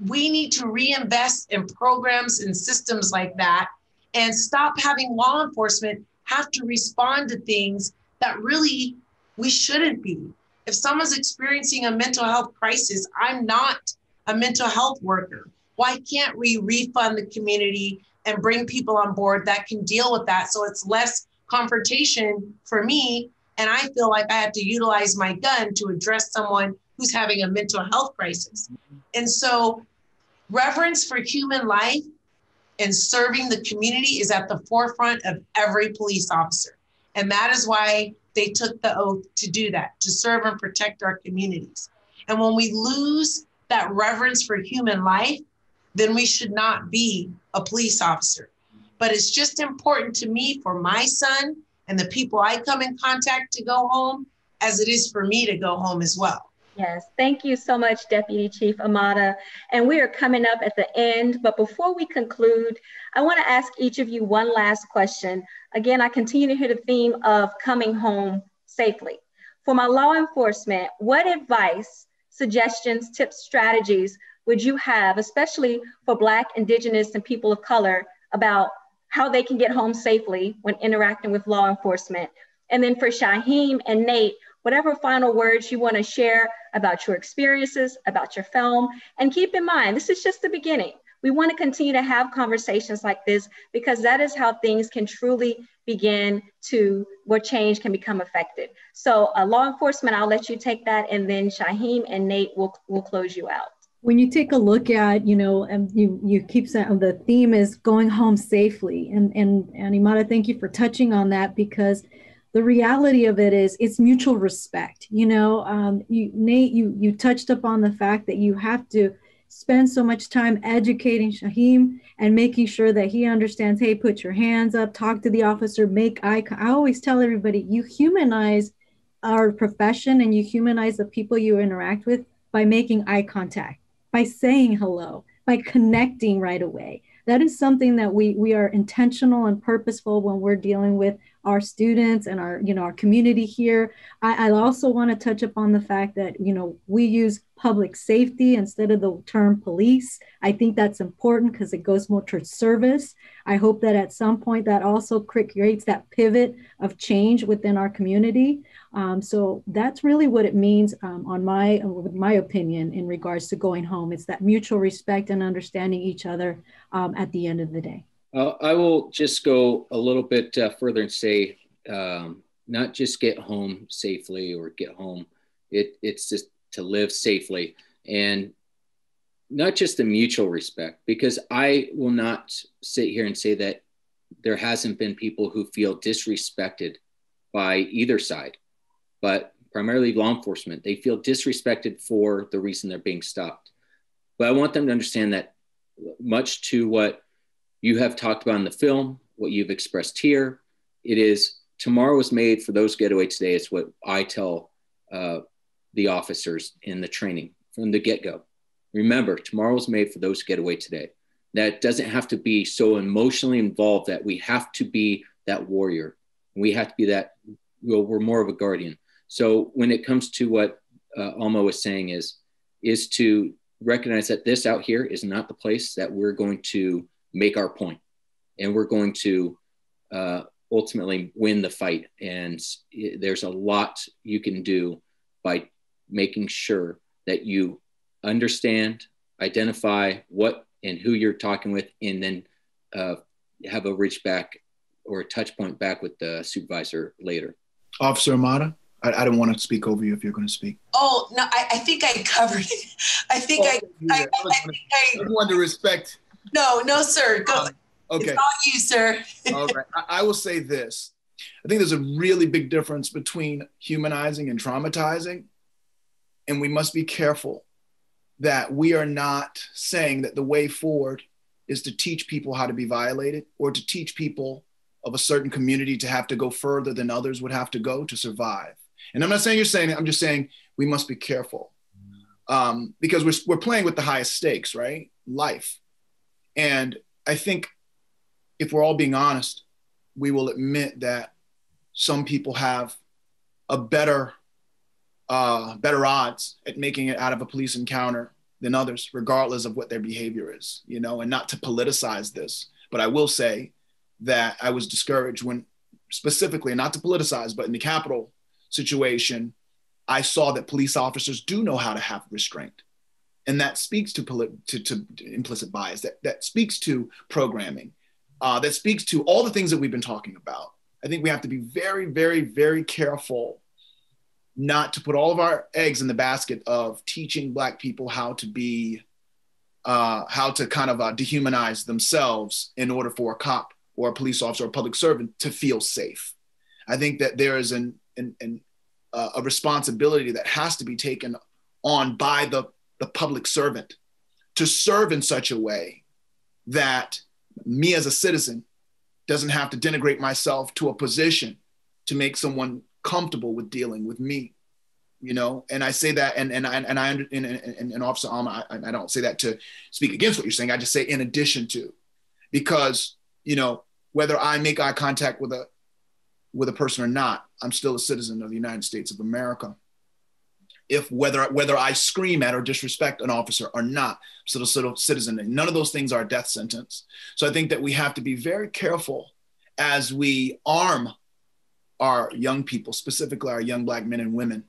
We need to reinvest in programs and systems like that and stop having law enforcement have to respond to things that really we shouldn't be. If someone's experiencing a mental health crisis, I'm not a mental health worker. Why can't we refund the community and bring people on board that can deal with that, so it's less confrontation for me, and I feel like I have to utilize my gun to address someone who's having a mental health crisis? And so reverence for human life and serving the community is at the forefront of every police officer. And that is why they took the oath to do that, to serve and protect our communities. And when we lose that reverence for human life, then we should not be a police officer. But it's just important to me for my son and the people I come in contact to go home, as it is for me to go home as well. Yes, thank you so much, Deputy Chief Emada. And we are coming up at the end, but before we conclude, I wanna ask each of you one last question. Again, I continue to hear the theme of coming home safely. For my law enforcement, what advice, suggestions, tips, strategies would you have, especially for Black, Indigenous, and people of color, about how they can get home safely when interacting with law enforcement? And then for Shyhiem and Nate, whatever final words you want to share about your experiences, about your film. And keep in mind, this is just the beginning. We want to continue to have conversations like this, because that is how things can truly begin to, where change can become effective. So uh, law enforcement, I'll let you take that, and then Shyhiem and Nate will, will close you out. When you take a look at, you know, and you, you keep saying the theme is going home safely. And, and, and Emada, thank you for touching on that, because the reality of it is it's mutual respect. You know, um, you, Nate, you, you touched upon the fact that you have to spend so much time educating Shyhiem and making sure that he understands, hey, put your hands up, talk to the officer, make eye contact. I always tell everybody, you humanize our profession and you humanize the people you interact with by making eye contact, by saying hello, by connecting right away. That is something that we, we are intentional and purposeful when we're dealing with our students and our, you know, our community here. I, I also want to touch upon the fact that, you know, we use public safety instead of the term police. I think that's important because it goes more towards service. I hope that at some point that also creates that pivot of change within our community. Um, so that's really what it means um, on my, with my opinion in regards to going home. It's that mutual respect and understanding each other um, at the end of the day. Uh, I will just go a little bit uh, further and say, um, not just get home safely or get home. It, it's just to live safely, and not just the mutual respect, because I will not sit here and say that there hasn't been people who feel disrespected by either side, but primarily law enforcement. They feel disrespected for the reason they're being stopped. But I want them to understand that, much to what you have talked about in the film, what you've expressed here, it is tomorrow was made for those getaway today. It's what I tell uh, the officers in the training from the get-go. Remember, tomorrow was made for those getaway today. That doesn't have to be so emotionally involved that we have to be that warrior. We have to be that, well, we're more of a guardian. So when it comes to what uh, Alma was saying is, is to recognize that this out here is not the place that we're going to make our point, and we're going to uh, ultimately win the fight. And there's a lot you can do by making sure that you understand, identify what and who you're talking with, and then uh, have a reach back or a touch point back with the supervisor later. Officer Emada, I, I don't want to speak over you if you're going to speak. Oh, no, I, I think I covered it. I think oh, I, yeah. I, I, I, I, think I, I want to respect. No, no, sir. Go. Okay. It's not you, sir. All right. I, I will say this. I think there's a really big difference between humanizing and traumatizing. And we must be careful that we are not saying that the way forward is to teach people how to be violated, or to teach people of a certain community to have to go further than others would have to go to survive. And I'm not saying you're saying it. I'm just saying we must be careful, um, because we're, we're playing with the highest stakes, right? Life. And I think if we're all being honest, we will admit that some people have a better, uh, better odds at making it out of a police encounter than others, regardless of what their behavior is, you know, and not to politicize this. But I will say that I was discouraged when, specifically, not to politicize, but in the Capitol situation, I saw that police officers do know how to have restraint. And that speaks to, to, to implicit bias, that, that speaks to programming, uh, that speaks to all the things that we've been talking about. I think we have to be very, very, very careful not to put all of our eggs in the basket of teaching Black people how to be, uh, how to kind of uh, dehumanize themselves in order for a cop or a police officer or a public servant to feel safe. I think that there is an, an, an, uh, a responsibility that has to be taken on by the the public servant to serve in such a way that me as a citizen doesn't have to denigrate myself to a position to make someone comfortable with dealing with me, you know? And I say that, and, and, and, and I, and, and, and, and Officer Alma, I, I don't say that to speak against what you're saying, I just say in addition to, because, you know, whether I make eye contact with a, with a person or not, I'm still a citizen of the United States of America. if whether whether I scream at or disrespect an officer or not, so the sort of citizen, none of those things are a death sentence. So I think that we have to be very careful as we arm our young people, specifically our young Black men and women,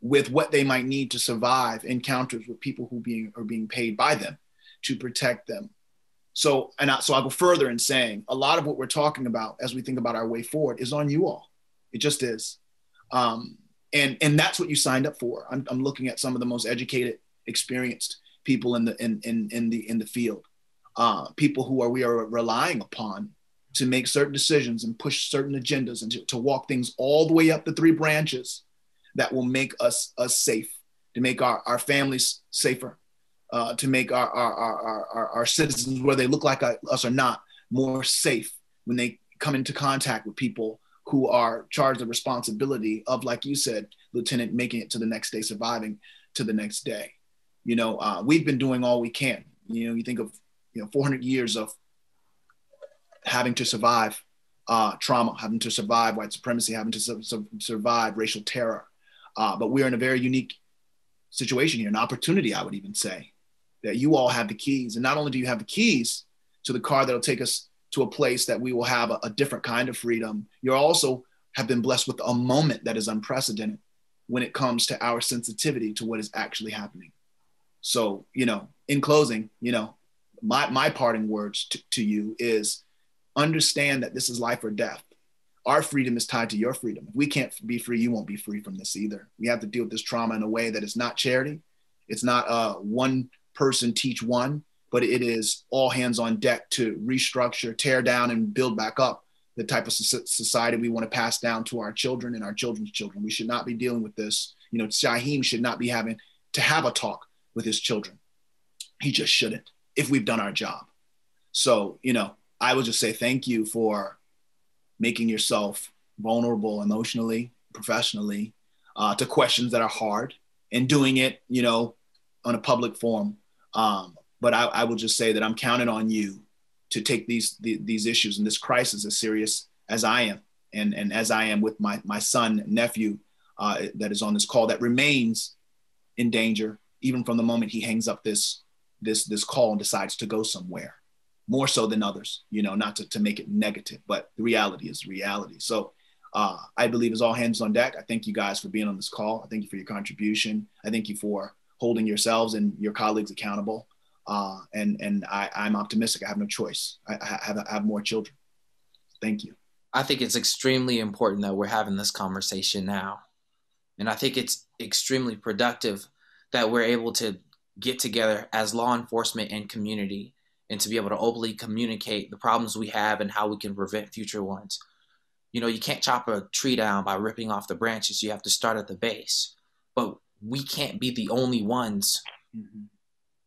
with what they might need to survive encounters with people who being are being paid by them to protect them. So, and I, so I'll go further in saying a lot of what we're talking about as we think about our way forward is on you all. It just is. Um, and, and that's what you signed up for. I'm, I'm looking at some of the most educated, experienced people in the, in, in, in the, in the field, uh, people who are, we are relying upon to make certain decisions and push certain agendas and to, to walk things all the way up the three branches that will make us, us safe, to make our, our families safer, Uh, to make our, our, our, our, our citizens, whether they look like us or not, more safe when they come into contact with people who are charged the responsibility of, like you said, Lieutenant, making it to the next day, surviving to the next day. You know, uh, we've been doing all we can. You know, you think of, you know, four hundred years of having to survive uh, trauma, having to survive white supremacy, having to su su survive racial terror. Uh, but we're in a very unique situation here, an opportunity, I would even say, that you all have the keys. And not only do you have the keys to the car that'll take us to a place that we will have a, a different kind of freedom, you also have been blessed with a moment that is unprecedented when it comes to our sensitivity to what is actually happening. So, you know, in closing, you know, my, my parting words to, to you is understand that this is life or death. Our freedom is tied to your freedom. If we can't be free, you won't be free from this either. We have to deal with this trauma in a way that is not charity. It's not uh, one person teach one, but it is all hands on deck to restructure, tear down, and build back up the type of society we want to pass down to our children and our children's children. We should not be dealing with this. You know, Shyhiem should not be having to have a talk with his children. He just shouldn't, if we've done our job. So, you know, I would just say thank you for making yourself vulnerable emotionally, professionally, uh, to questions that are hard, and doing it, you know, on a public forum. Um, but I, I will just say that I'm counting on you to take these the, these issues and this crisis as serious as I am, and and as I am with my my son, nephew, uh, that is on this call, that remains in danger even from the moment he hangs up this this this call and decides to go somewhere. More so than others, you know, not to, to make it negative, but the reality is reality. So uh, I believe it's all hands on deck. I thank you guys for being on this call. I thank you for your contribution. I thank you for holding yourselves and your colleagues accountable. Uh, and and I, I'm optimistic. I have no choice. I, I, have, I have more children. Thank you. I think it's extremely important that we're having this conversation now. And I think it's extremely productive that we're able to get together as law enforcement and community, and to be able to openly communicate the problems we have and how we can prevent future ones. You know, you can't chop a tree down by ripping off the branches. You have to start at the base. But we can't be the only ones. Mm-hmm.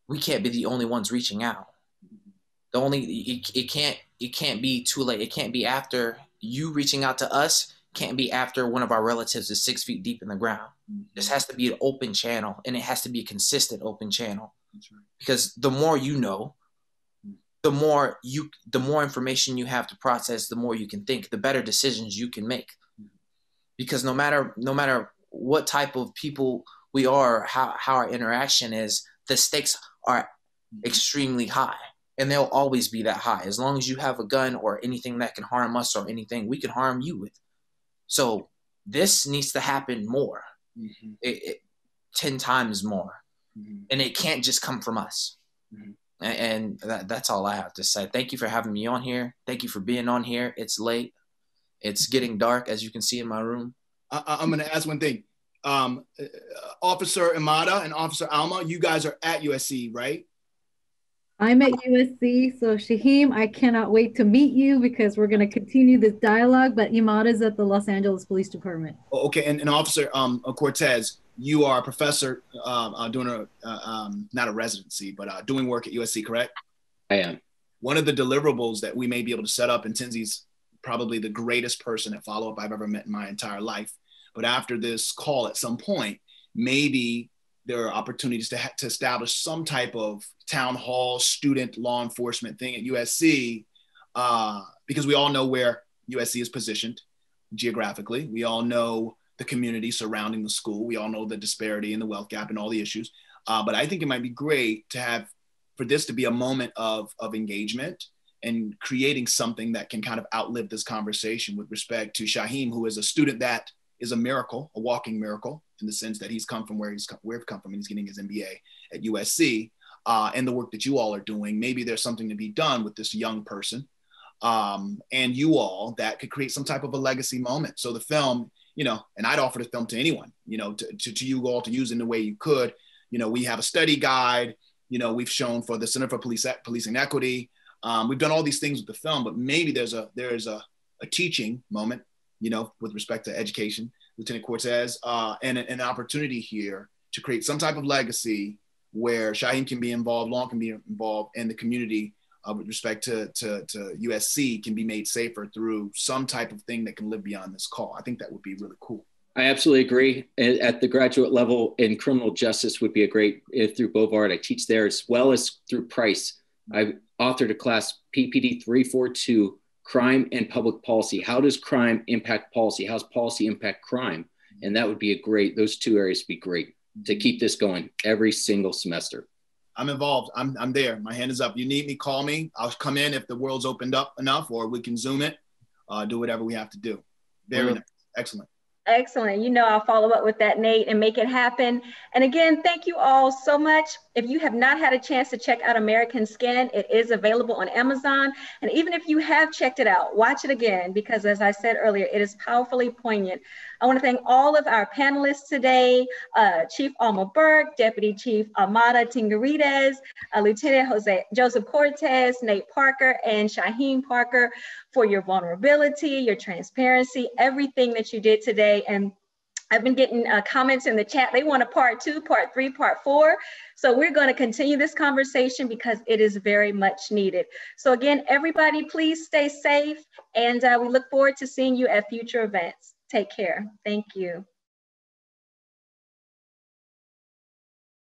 We can't be the only ones reaching out. Mm-hmm. The only it, it can't it can't be too late. It can't be after you reaching out to us. It can't be after one of our relatives is six feet deep in the ground. Mm-hmm. This has to be an open channel, and it has to be a consistent open channel. That's right. Because the more you know, the more you, the more information you have to process, the more you can think, the better decisions you can make. Because no matter, no matter what type of people we are, how, how our interaction is, the stakes are extremely high, and they'll always be that high. As long as you have a gun or anything that can harm us or anything we can harm you with. So this needs to happen more, mm-hmm. it, it, ten times more. Mm-hmm. And it can't just come from us. Mm-hmm. And that, that's all I have to say. Thank you for having me on here. Thank you for being on here. It's late. It's getting dark, as you can see in my room. I, I'm going to ask one thing. Um, uh, Officer Emada and Officer Alma, you guys are at U S C, right? I'm at U S C. So Shyhiem, I cannot wait to meet you because we're going to continue this dialogue. But Emada's at the Los Angeles Police Department. Oh, okay. And, and Officer um, Cortez, you are a professor um, uh, doing a, uh, um, not a residency, but uh, doing work at U S C, correct? I am. One of the deliverables that we may be able to set up, and Tenzie's probably the greatest person at follow-up I've ever met in my entire life. But after this call at some point, maybe there are opportunities to, ha to establish some type of town hall, student law enforcement thing at U S C, uh, because we all know where U S C is positioned geographically. We all know the community surrounding the school. We all know the disparity and the wealth gap and all the issues. Uh, but I think it might be great to have, for this to be a moment of, of engagement and creating something that can kind of outlive this conversation with respect to Shyhiem, who is a student that is a miracle, a walking miracle, in the sense that he's come from where he's come, where he's come from, and he's getting his M B A at U S C, uh, and the work that you all are doing. Maybe there's something to be done with this young person um, and you all that could create some type of a legacy moment. So the film, you know, and I'd offer the film to anyone, you know, to, to, to you all to use in the way you could. You know, we have a study guide, you know, we've shown for the Center for Police, Policing Equity. Um, we've done all these things with the film, but maybe there's a, there's a, a teaching moment, you know, with respect to education, Lieutenant Cortez, uh, and, and an opportunity here to create some type of legacy where Shyhiem can be involved, Long can be involved, and the community uh, with respect to, to, to U S C can be made safer through some type of thing that can live beyond this call. I think that would be really cool. I absolutely agree. At the graduate level in criminal justice would be a great, through Bovard, I teach there as well as through Price. I authored a class, P P D three forty-two, Crime and Public Policy. How does crime impact policy? How does policy impact crime? And that would be a great, those two areas would be great to keep this going every single semester. I'm involved, I'm, I'm there, my hand is up. You need me, call me. I'll come in if the world's opened up enough, or we can Zoom it, uh, do whatever we have to do. Very mm-hmm. nice, excellent. Excellent. You know, I'll follow up with that, Nate, and make it happen. And again, thank you all so much. If you have not had a chance to check out American Skin, it is available on Amazon. And even if you have checked it out, watch it again, because as I said earlier, it is powerfully poignant. I want to thank all of our panelists today, uh, Chief Alma Burke, Deputy Chief Emada Tingirides, uh, Lieutenant Jose, Joseph Cortez, Nate Parker, and Shyhiem Parker, for your vulnerability, your transparency, everything that you did today. And I've been getting uh, comments in the chat. They want a part two, part three, part four. So we're going to continue this conversation because it is very much needed. So again, everybody, please stay safe. And uh, we look forward to seeing you at future events. Take care. Thank you.